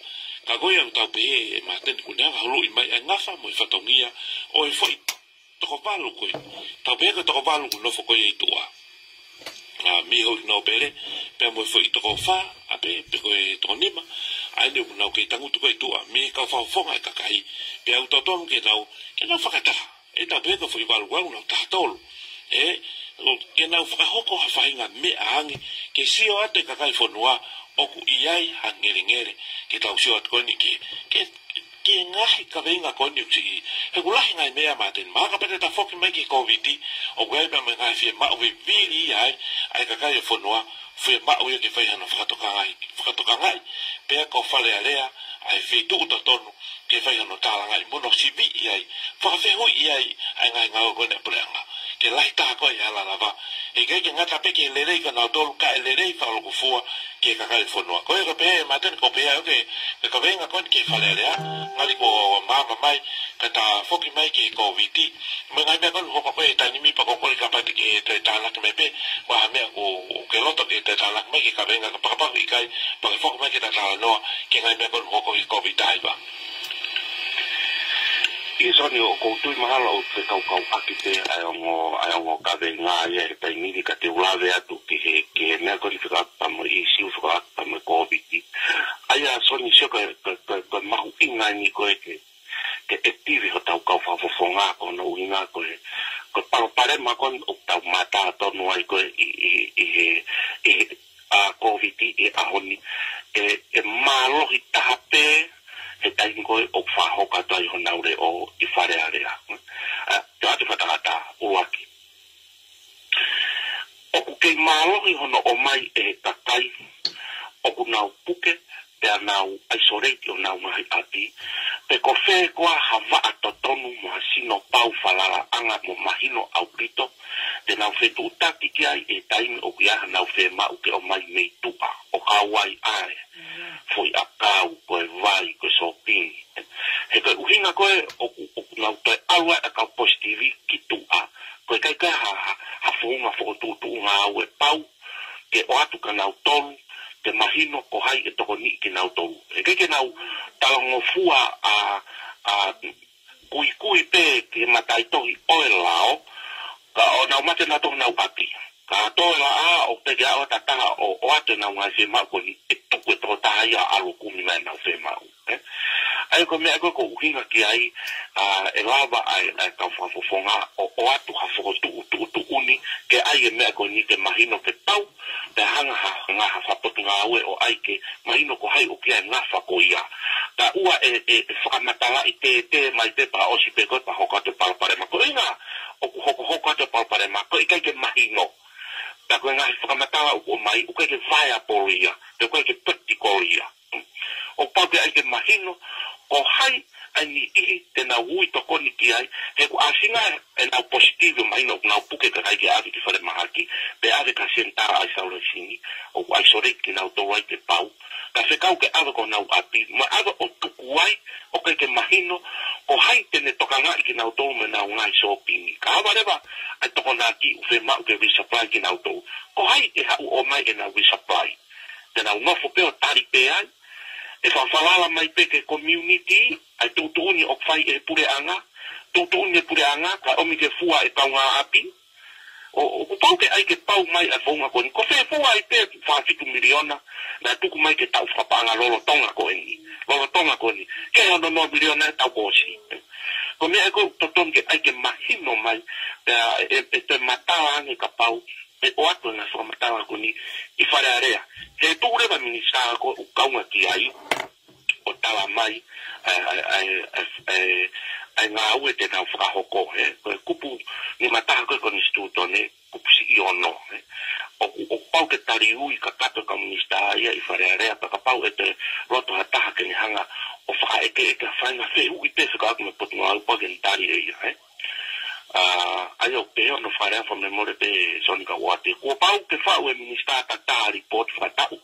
ka koe au tau pehe e mateni kunanga hului mai a ngafa mo i whatongia o e whai toko walu koe tau pehe ka toko walu kunofo koe e itua a miho ki nau pere pe mo e whai toko wha a pe koe toko nima aile unau ke tangutu koe tua me ka whaufonga e kakai pe au tautonu ke nau whakataha e tau peka whi walu au nau tahatolu ke nau whakahoko hawhainga me aangi ke sio ate kakai whanua oku iai hangere ngere ke tau sio atkoini ke ngahi ka venga koni uci he gulahi ngai mea maten ma ka pete ta foki mai ki covid o gai ba mai fi ma we vili ai ka kai fonwa fi ma o ki fai hana fatoka ngai pe ko fale alea ai fi tu to tonu ki fai hana tala ngai mono sibi ai fa fe ho ai ngai ngao ko ne pranga ke lai ta ko ya la lava e gai nga ta pe ki lelei ka na tolu ka lelei fa lo kufua ki ka kai fonwa ko ka pe maten ko pe ai ke ka venga kon ki fale alea ngali ko mama mai kata foki mai ki covid mengai me kon ko pe tani mi pa ko ka pa ki te tala ke me pe wa me o ke loto ke te tala me ki ka venga pa pa ki kai pa foki mai ki ta tala no ki ngai me kon ko ki covid ai ba i so ni o ko tu mahalo te kau akite ai o ka venga ai pe ni ka te ulave atu ki me ko ki ka pa mo i si u ka pa mo covid ai a so ni ka mau inga ni ko ke etivi ho tau kau fafofonga ko no inga ko paro pare ma kon tau mata to no ai ko i a covid e a honi e malo hitape e tai ko o faho ka tai ho naure o i fare area te atu fatata o aki o ke malo ho no o mai e takai o kunau puke te nau isolate o nau mai ati pe ko fe ko hava atotonu ma sino pau falara anga mo mahino aurito te nau fe tuta ki ai e tain o kia nau fe ma u ke o mai me tupa o hawai ai foi akau ko vai ko shopping e ko uhina ko o nau te awa ka positivi ki tua ko kai ka ha fuma fo tutu nga we pau ke o atu ka nau tonu te mahino ko hai e toko ni ki nau tolu. E keke nau talangofua a kui pe ki matai tohi oe lao, ka o nau mate na tohi nau ati. Ka tohi la a o peke a o tataha o ate nau ngai se mau koni e tuku e toko taha ia alo kumi mai nau se mau. Ayo ko mea koe ko uhinga ki ai e lava ai kau fafofonga o atu hafoko tu uni ke ai e mea koe ni te mahino ke tau te hanga ngaha fapotu ngā aue o aike mahino ko hai o kia e ngafa ko ia. Ta ua e whakamatala i te mai te pa osi pe koe pa hoko atu palparema. Ko inga o ku hoko atu palparema ko i kai ke mahino. Ta koe ngahi whakamatala o ko mai o kai ke vaya polo ia, te koe ke peti ko ia. O pau te ai ke mahino o hai ai ni ihi te nau ui tokoni ki ai, he ku asinga e nau positivi mahino nau puke ka kai ke avi ki whare mahaki, pe avi ka sentara ai sauresini, o ku aisorek ki nau tau ai te pau, ka whekau ke avi ko nau api, ma avi o tuku ai, o kai ke mahino, o hai tene tokanga i ki nau tau me nau ngai sopini, ka hawareba ai toko naki uwe mau ke resupply ki nau tau, ko hai e hau o mai e nau resupply, te nau ngofo peo tari pe ai, e whawhalala mai peke community, ai tūtūni o kwhai e pureanga, tūtūni e pureanga, ka omi ke fua e kaunga api, o kupau ke ai ke pau mai a whaunga koe, ko whee fua e te whawhitu miliona, na tuku mai ke tau whapanga lolo tonga koe ni, ke hono no miliona e tau kosi. Ko mea e koe totonu ke ai ke mahino mai, e te matawa ange ka pau, e o atu e nga whamatawa koe ni, i whare area. He tūreba minisa koe u kaunga ki ai, o tala mai ai ngā ue te nau whakahoko he kupu ni mataha koe koni stuto ne kupu si i ono o pau ke tari ui ka kato ka minista aia i whare area pa ka pau e te roto hataha ke ni hanga o whaka eke eke whainga whe ui pese ka aku me potu ngā upa ke ni tari eia he aia o peo no whare awha me more pe sonika wate kua pau ke whau e minista ta tāri pot whatau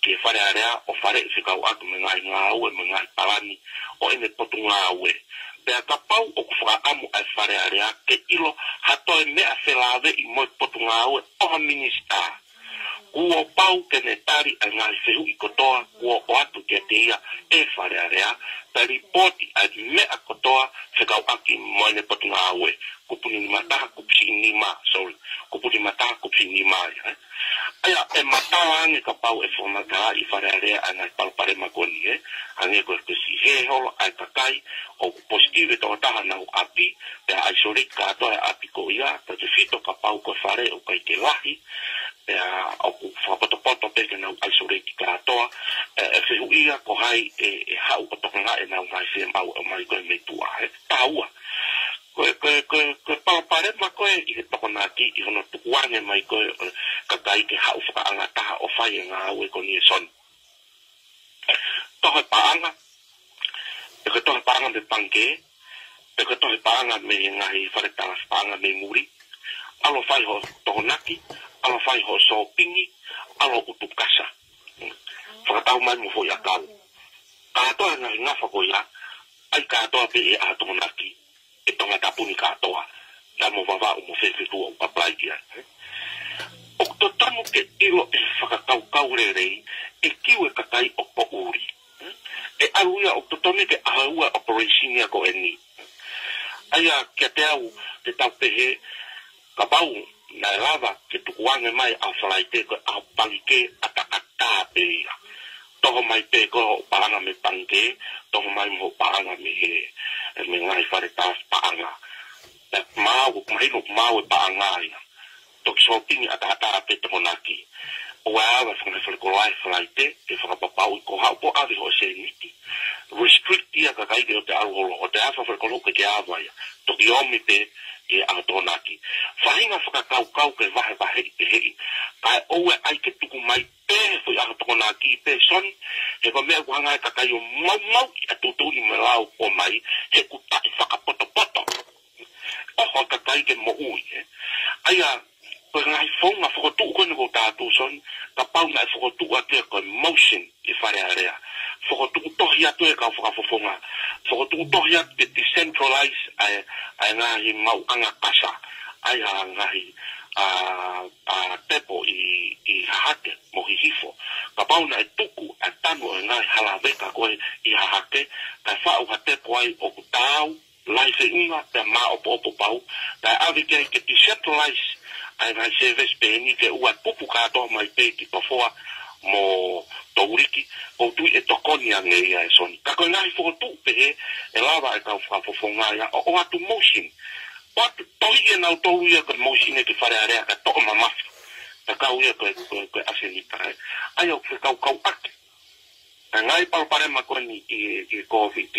ke whare area o whare i whikau atu me ngai ngā aue, me ngai palani, o ene potu ngā aue. Pea ka pau o kuwhaka amu ai whare area ke ilo hatoe mea whelawe i moe potu ngā aue oha minista. Kuo pau ke ne tari ai ngai whehu i kotoa, kuo o atu ke te ia e whare area, ta ripoti ai mea kotoa whikau aki moe ne potu ngā aue. Kupuni mataha kupsi nima, eh? Aia, e matawa ange ka pau e whamataha i wharearea a ngai palparema koni, eh? Ange koe kusi heholo, ai kakai, o positive tau taha nau api, pea aisorik ka atoa api ko ia, ta te fito ka pau koe whare o kai te lahi, o potopoto teke na isolate katoa e feuia ko hai e hau potokanga e na vai se mau mai ko me tua e paua ko pa pare ma ko e tokona ki i no tuane mai ko ka kai ke hau fa anga ta o fa nga we ko ni son tohe paanga e ko tohe paanga de panke e ko tohe paanga me ngai fa ta paanga me muri alo fai ho tokonaki alo fai ho so pingi alo utukasa fa tau mai mo foi akau ka to na ngafa ko ya ai ka to be a tokonaki e tonga tapuni ka to na mo vava o mo fefe tu o papai dia o to tamo ke ilo e fa tau kaurerei e kiwe katai o po uri e aluia o to tome ke aua operasinia ko eni aia ke te au te tau pehe kapau na lava ke tukuange mai a falaite ko a palike atakata pe toho mai pe ko paanga me panke toho mai mo paanga me me ngai fare tas paanga ta mau mai no mau paanga ia to shopping atakata pe tonaki wa va fona fol ko ai falaite e fona papau ko ha po avi ho seniti restrictia ka kai ke te alholo o te afa fol ko ke ava ia to yomi pe e a tonaki fainga faka kau ke vahe vahe i kai owe ai ke tuku mai pe foi a tonaki pe son e ko mea kuhanga e kakayo mau i atutuni me lao po mai he kuta i faka potopoto oho kakai ke mo ui aia koe ngai fonga fokotu koe niko tatu son ka pauna e fokotu atoe koe motion i whare area fokotu tohi atoe ka whakafofonga fokotu tohi atoe decentralize ai ngahi mau anga kasa ai ha ngahi a tepo i hake mohihifo ka pauna e tuku e tanu e ngahi halaweka koe i hake kai whau ha tepo ai o kutau laife unga te maa opo opo pau kai awikei ke decentralize ai vai ser vespeni que o apupu kato mai peki pafoa mo touriki ou tu e tokoni ange ia son kako nai fotu pe e lava e kau fofonga ia o atu motion o atu toie na utou ia ka motion e ki fare area ka toko mamafi ta kau ia koe asenita ai au kau ake ta ngai palo parema koni i COVID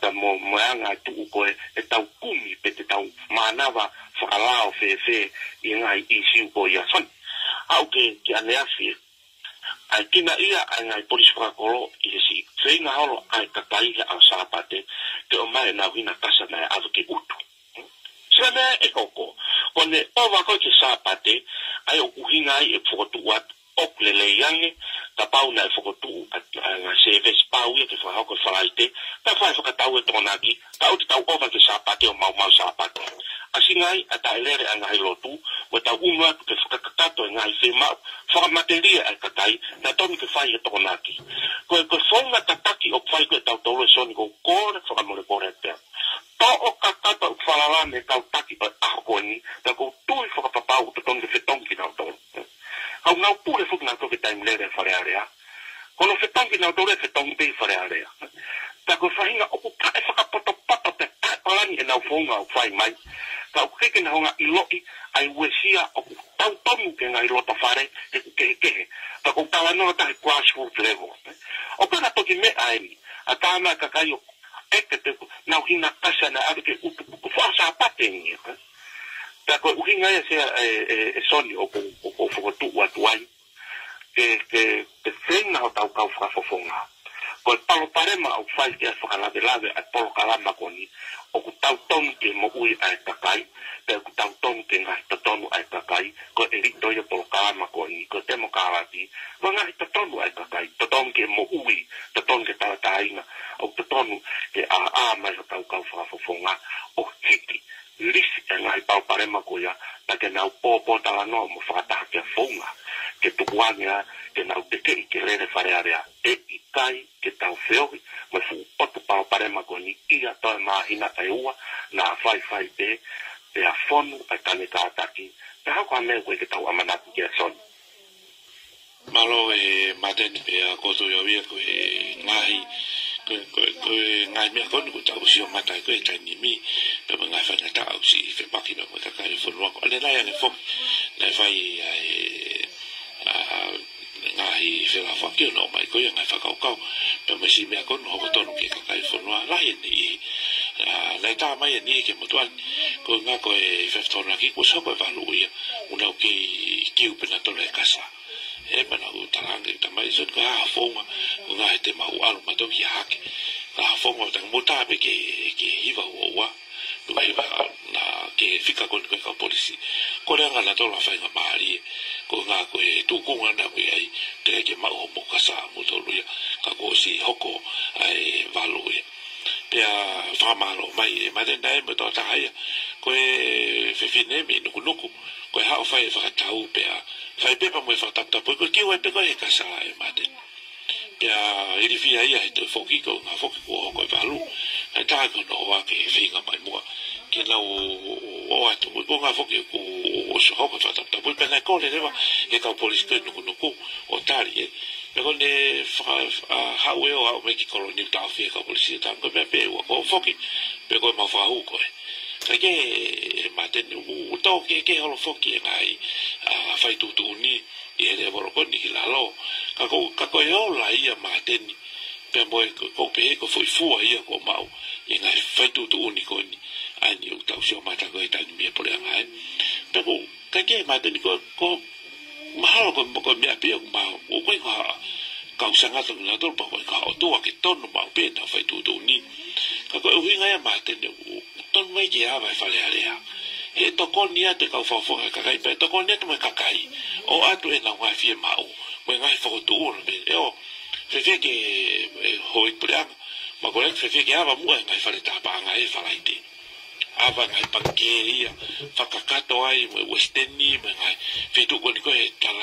ta moanga tu koe e tau kumi pe te tau manava fakalao fefe i ngai isiu koe ia son au ke aneafi ai kina ia ai ngai polisfakakolo i si feinga holo ai kakaiga au sapate te o mai na wina kasa na ave ke utu sila mea e koko kone ova koe ke sapate ai o kuhinga ai e fukotu watu oklele yange ta pauna e fokotu a seves pau ia te whakako whalaite ta whae whakatau e tonaki ta o te tau ova ke sapate o mau sapate asingai a taelere a ngai lotu o tau unua tu ke whakakatato e ngai whemau whakamateria e katai na tomi ke whae e tonaki koe whonga tataki o kwai koe tau tauro e soni kou kore whakamore kore e pēr ta o kakata u whalalame tau taki pa ahokoni ta kou tui whakapapau te tongi whetongi nao tauro au nau pure fuk nau toki taimlere whare area kono whetongi nao tauro e whetongi pei whare area ta koe whahinga oku ka e whakapotopata te taepalani e nau whonga o whai mai tau keke na honga iloi ai uesia o ku tau tomu ke ngai lota whare e ku kehekehe ta kou tau anoa tahe grassroot level o kaka toki me aemi a tāna kakai o eke te nau hina kasa na aru ke utu ku whasa apate ngia ta koe uhinga ia sea e soni o kou whukotu atuai ke whenga o tau kau whakafofonga koe palo parema au whai ke a whakalabelawe a polo kalama koni o ku tau tonu ke mo ui ai kakai, pe ku tau tonu ke ngai tatonu ai kakai, ko e rito ia polo kalama ko ni, ko temo kalati, wa ngai tatonu ai kakai, tatonu ke mo ui, tatonu ke talataina, o tatonu ke a mai tau kau whakafofonga, o hiti, lisi e ngai pau parema ko ia, ta ke nau pōpō talanoa mo whakataha ke fonga, ke tukuangia, ke nau teke i ke rere whare area, e i kai ke tau feohi, me fu potu pau parema ko ni, ia toi maa hina tai ua, na whaiwhai te a whonu ai tane tātaki, te hau ka mea koe ke tau amanaki kia soni. Malo e matene pe a koto iawia koe ngahi, tôi ngài mẹ con của cháu siêu mà tại tôi chạy ní mi và ngài phần là tạo sĩ phải mặc thì nó của ta cái phần loa có lẽ là phong lại phải ngài phải là phong kiểu nó mày có ngài phải cẩu cẩu và mới xin mẹ con họ có tôn cái phần loa lá hiện thì lại ta mấy hiện đi cái một tuần cô ngài coi phải tôn là cái cuộc sống của vạn lụi một cái kêu bên là tôi lại cả sao e mana u taranga tamai zot ka hafonga ngai te mau alu matoki haki ka hafonga tang muta be ke hiva wa ngai ba na ke fika kon ka polisi ko le ngala to la fainga mari ko nga ko e tu kunga na ko ai te ke mau boka sa mu to lu ka ko si hoko ai value pia famalo mai maden dai mo to tai ko e fefine mi no nuku ko ha o fai fa tau pia fai pepa mo fa tap tap ko ki o pe ko e casa e maden pia ele fi ai ai to foki ko na foki ko ko valu ai ta ko no wa ke finga mai mo ke la o atu ko na foki ko o so ko fa tap tap ko pe na ko le va e ka polisi ko no nuku o tali Pegol de hawe o hau meki koloni ta fie ka polisi ta ko me pe o foki pegol ma fa hu ko ke maten u to ke holo foki ngai a fai tutuni e de borokoni hilalo ka ko yo la ia maten pe mo ko pe ko foi fu ia ko mau e ngai fai tutuni ko ni ani u ta so mata ko ta ni pole ngai pego ke maten ko mahalo ko me apia ko mau o ko ha kausanga to na to pa ko ka to wa ke ton ma pe ta fa tu tu ni ka ko hui nga ya ma te ne o ton mai ke ha vai fale ale ha e to ko ni ate ka fa fa ka kai pe to ko ni to me ka kai o atu e na wa fi ma o mo nga fa ko tu o be o fe fe ke ho it pula ma ko fe fe ke ha va mu nga fa le ta pa nga e fa la ite ava ngai pakeria fakakato ai westeni ngai fitu ko ko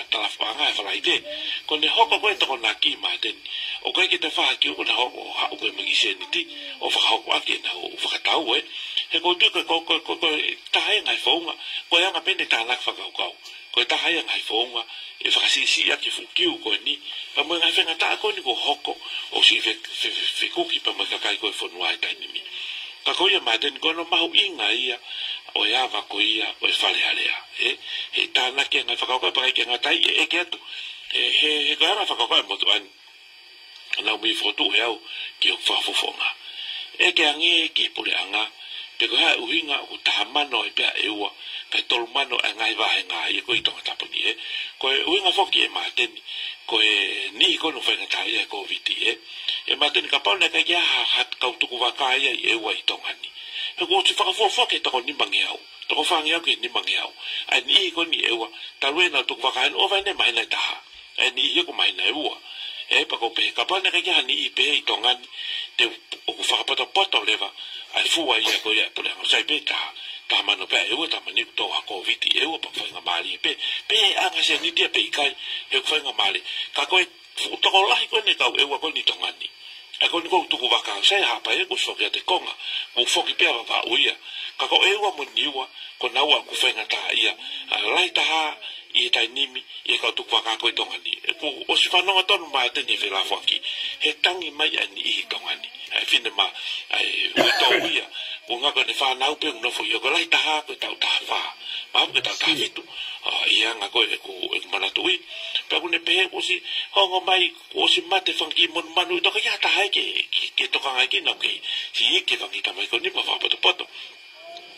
tala fanga fala ide ko ne hoko ko to na ki maten o ko ki te fa ki ko na hoko ha ko magi seniti o fa hoko aki na o fa tau e ko tu ko ta ngai fonga ko ya ngai pende ta na fa ko ta hai ngai fonga e fa si ya ki fukiu ko ni pa mo ngai fa ta ko ni ko hoko o si fe ko ki pa ma ka kai ko fo no ai ta ni mi ka ko ia maten ko no mau inga ia o ia va ko ia o fale alea e tana ke na fa ko pa ke na tai e ke tu e ga na fa ko mo tu an na mi foto ia ke fa fofonga e ke angi ke pole anga pe ko ha uinga o ta mano e pe e wa ka tol mano anga i va anga e ko i to ta poni e ko uinga fo ke maten ko e ni ko no fa na tai e ko viti e maten ka pau na ka ia hat ka tu ku waka ia e wa i tongani e ko tu fa fo ke to ni mangiao to ko fa ngia ke ni mangiao ai ni ko ni e wa ta ru na tu ku waka o va ne mai na ta ai ni ye ko mai na e wa e pa ko pe ka pau na ka ia ni i pe i tongani te o ku fa pa to pa to leva ai fu ai ko ia pole no sai pe ta mano pe e wa ta mani to ha ko viti e wa pa fa nga mali pe anga se ni dia pe kai e ko fa nga mali ka ko to ko lai ko ni ka e wa ko ni tongani e ko niko tuku waka sai hapa e ko sokia te konga mo foki pia va uia ka ko e wa mo niwa ko na wa ku fenga ta ia lai ta ha i ta nimi e ka tuku waka ko tongani e ko o si fa no ton ma te ni vela foki he tangi mai ani i tongani ai fin ma ai to uia ko nga ko ne fa na upe no fo yo ko lai ta ha ko ta ta va ma ko ta ta hitu ia nga ko e ko e mana tu i pego ne pe ko si hongo mai ko si mate fangi mon manu to ka ya ta hai que tocan aquí no que si que aquí también con ni papá poto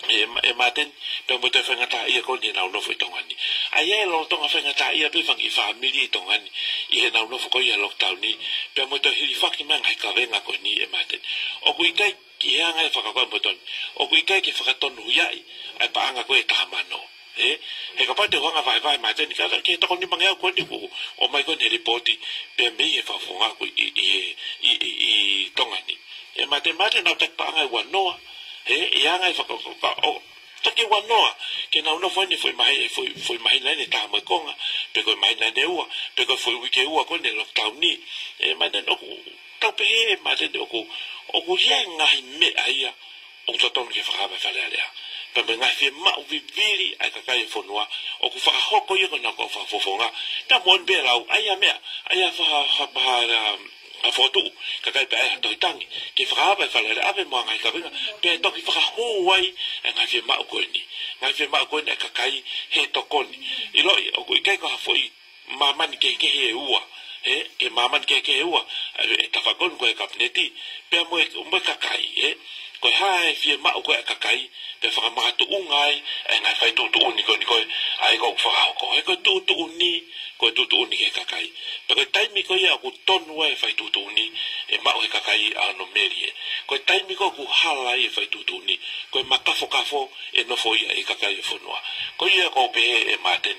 e maten pe mo te fanga ta ia ko ni na no foi tongani ai e lo tonga fanga ta ia pe fangi family tongani i na no foi ia lockdown ni pe mo te hi faki man ai ka venga ko ni e maten o ku ikai ki anga e faka ko boton o ku ikai ki faka ton huyai ai pa anga ko e ta mano e ka pate wanga vai maten ka ke to ni mangea ko ni ku o mai ko ni reporti pe me e fa fonga ko i tongani e maten na ta pa anga wa no e anga e whakakaka o take wanoa ke na una whane foi mai nane taha mai konga pe koe mai nane ua pe koe foi wike ua kone lockdown ni e mai nane oku taupe he mai nane oku rea ngahi mea ia oku tatonu ke whakawai whalea lea pe me ngahi whe mau viviri ai kakai e whanua oku whakahoko ia kona kua whafofonga ta moan be lau aia mea aia whaha for tu ka kai pa to tangi ke fra ba fa le ave mo ngai ka ba pe to ki fra ho wai ngai ma ko ni ngai ma ko ni ka kai he to ko ni ilo ko kai ko fo i mama ni ke he u ke mama ni ke u ta fa ko ko ka pneti pe mo mo ka kai ko hai fi ma ko ka kai pe fra ma to ngai ngai fa to ni ko ai ko fra ko ko to ni ko tutu ni ka kai pe taimi ko ya ku tonwa e fai tutu ni e ma o ka kai ano merie ko taimi ko ku hala e fai tutu ni ko ma kafo e no foi e ka kai fo noa ko ya ko pe e maten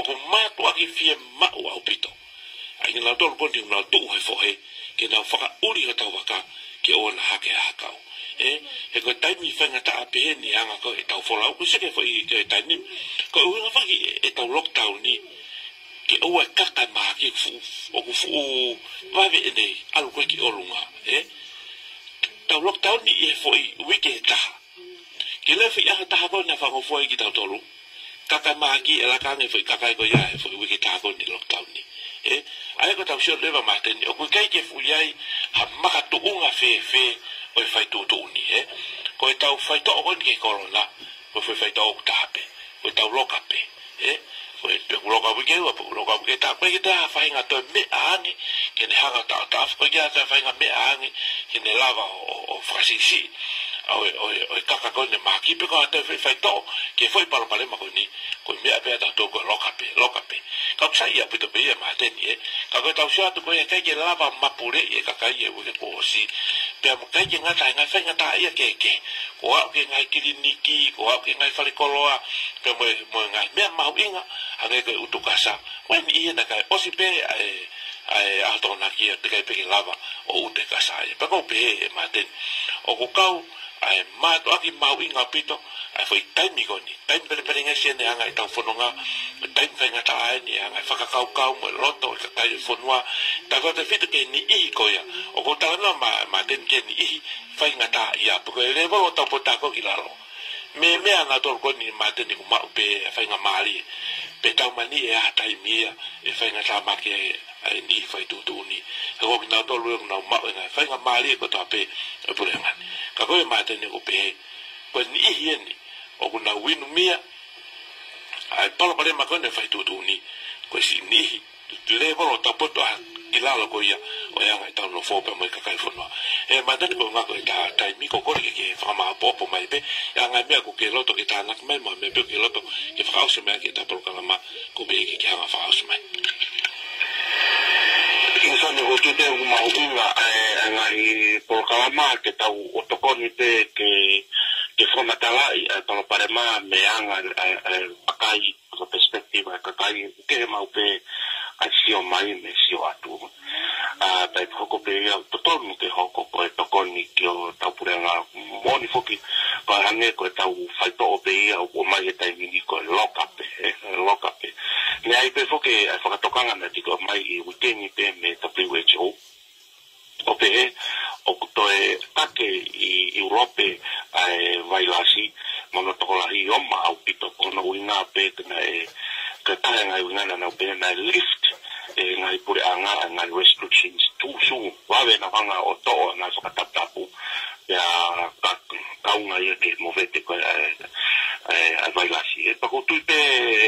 o ku ma to aki fie ma o pito ai na to ko tin na to he fo he ke na fa uri ha ta waka ke ona ha ke ha ka e ko taimi fa na ta pe ni anga ko e ta fo la ku se ke fo i ke taimi ko u na fa ki e ta lockdown ni ke o ka ka ma ke fu o ku fu va ve de al ko ki olunga ta lockdown ni e foi weekend ta ke le fi ya ta ha ko na fa ko foi ki ta tolu ka ka ma ki la ka ne foi ka ka ko ya e foi weekend ta ko ni lockdown ni ai ko ta sho le va ma ten o ku kai ke fu ya ha ma ka tu unga fe o fai tu ni ko ta fai to o ni ko la ko fai ta o ta pe ko ta loka pe loka buke wa loka buke ta ko kita fa inga to me ani ke ne haga ta ta ko ya ta fa inga me ani ke ne lava o frasisi o kaka ko ne maki pe ko ta fa to ke foi para palema ko ni ko me ape ta to ko loka pe ka tsa ia pe to be ia ma teni ka ko ta usha to ko ya ke lava mapure e ka ka ia buke ko si pe mo ka ke nga fa inga ta ia ke ko a ke nga kliniki ko a ke nga fa le koloa pe mo nga me ma inga ane ke utukasa wen ie na kai osipe ai atona kia te kai pe lava o te kasa ai pa ko pe maten o ko kau ai mato aki mau inga pito ai foi taimi ko ni taimi pere ngese ne anga ta fononga taimi venga ta ai ni anga fa ka kau mo roto ka kai fonwa ta ko te fitu ke ni i ko ya o ko ta na maten ke ni i fa inga ta ya ko le bo ta pota ko kilaro me anga to ko ni maten ni ko ma pe fa inga mali peta mani e ataimia e fainga tama ke ai ni fai tutuni ko na to lu na ma na fainga mali ko to pe purengan ka ko ma te ne ko pe ko ni hieni o ko na winu mia ai palo pale ma ko ne fai tutuni ko si ni le ko to po to ilalo ko ia o ia ngai tau no fo pe mo ka kai fo no e ma te ko ngako ta taimi ko ko ke fa ma popo mai pe ia ngai me ko ke loto ke ta na me ma me pe ke loto ke fa o se me ke ta pro kala ma ko be ke ha fa o se me insani o tu te uma uma ngai por kala ma ke tau o to ko ni te ke fo mata lai para parema me anga pakai ko perspectiva ka kai ke ma pe asio mai me sio atu tai hoko pe total no te hoko ko tokoni kio ta purenga moni foki para ne ko ta u falto obi o mai ta mini ko loka pe ne ai pe foki fa tokanga na tiko mai uteni pe me ta priwecho ope o to e take i europe ai vailasi monotola hi o ma au pito ko no winga pe na e ka ta ngai winga na pe na lift ngai pure anga ngai restrictions too soon wave na hanga o to na so katapu ya ka una ye ke movete ko a vailasi e ko tu te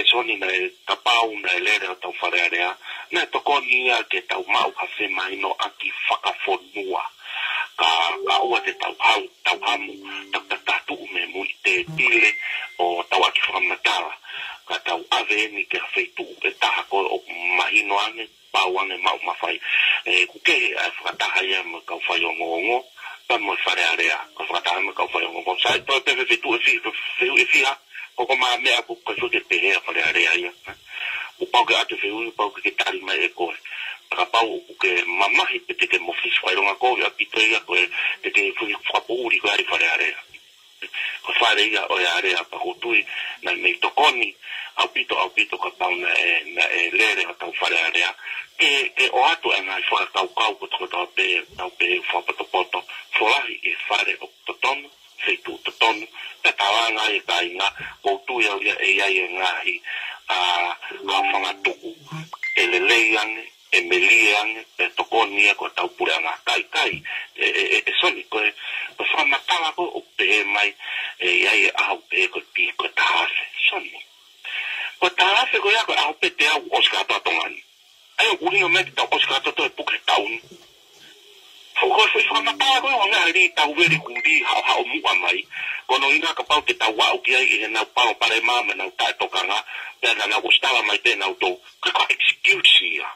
soni na tapa una elera ta fararea na to ko ni ke ta mau ka se mai no aki faka fonua ka o te tau hamu tatu me multe tile o tau aki framatara ka tau ave ni ke feitu ta ko mahino ane pauane mau mafai ku ke frataha ia ma ka faio ngongo pa mo fare area ka frataha ma ka faio ngongo sai to te feitu fia o ko ma me aku ka so te pere fare area ia o pau ga te feitu pau ke tari ma e ko rapau que mamá y te que mofis fueron a cobia pitoiga pues te que fui público a referir o fareia o área para jutui na meitoconi apito que pa una lere para fareia que o ato en al fora taucau que taupe fotopoto folai e fare o toton feito toton tatavana e taina jutuia e ngai a la fama tuku ele leian Emelian, Toconia, Cotau Puranga, soni ko ko fama tala ko pe mai e ai au pe ko pi ko ta soni ko ta se ko ya ko au pe te au oska ta tongani ai o ni me ta oska ta to pukri taun fo ko se fama tala ko ona ri ta uveri ku di ha mu mai ko no ina ka pau te ta wa o ki ai na pau pare mama na ta to kanga ya na gustaba mai te na auto ka excuse ya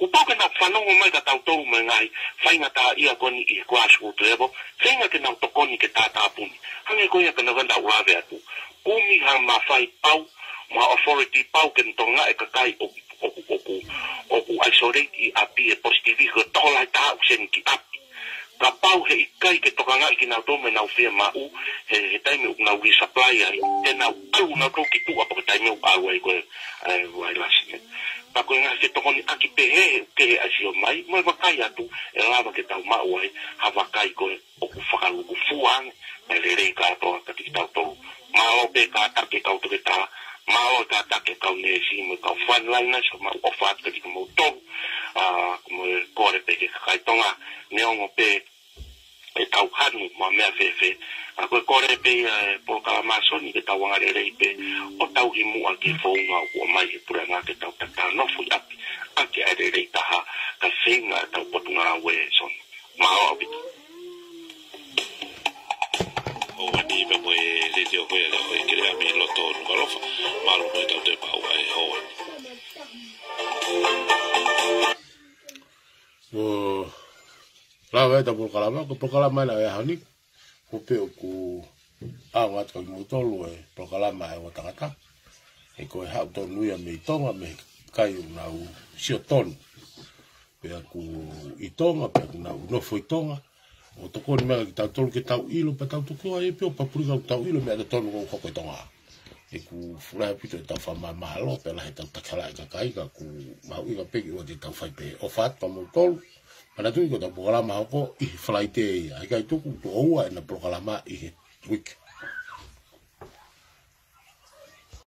o pouco na falou mais da tautou mengai fainga ta ia koni i quase o trebo fainga que não tocou ni que tá tapuni hangai koia que não venda o ave atu umi ha mafai pau ma authority pau que então na ekakai o isolate a pie positivo tola ta sem kitap ka pau he kai que tocanga que não tome na firma o he time na we supplier tena o na ko que tu a porque time o água e vai lá pa ko nga se tokoni aki pehe ke asio mai mo bakaya tu elava ke tau ma wai havakai ko okufalu kufuan elere ka to akati tau to mao be ka taki tau to ta mao ta taki tau ne simo ka fan laina so ma ofat ke mo to a mo kore pe ke kai tonga ne on pe tau hanu mo me fe a ko kore pe po ka maso ni ke tau ngarere pe o tau himu aki fo nga o mai puranga ke tau no fui a que a direita a senha da oportunidade são mal o anime foi decidido foi criar mil lotos no golfo mal foi dado de pau aí o lá vai da por calama lá é hani o pé o cu a wat com motor lo é por calama é o tacata e coi há o dono e a mim toma me caiu na o sioton pela cu itonga pela na não foi tonga o tocou no meu que tá o ilo para tá o tocou aí pelo papuriga o tá o ilo me da tono com o tonga e cu fura pito tá fama malo pela reta tá cala e caiga cu mau e pega o de tá fai pe o fat para montol para tudo que tá programa o e flaite aí cai tu o na programa e week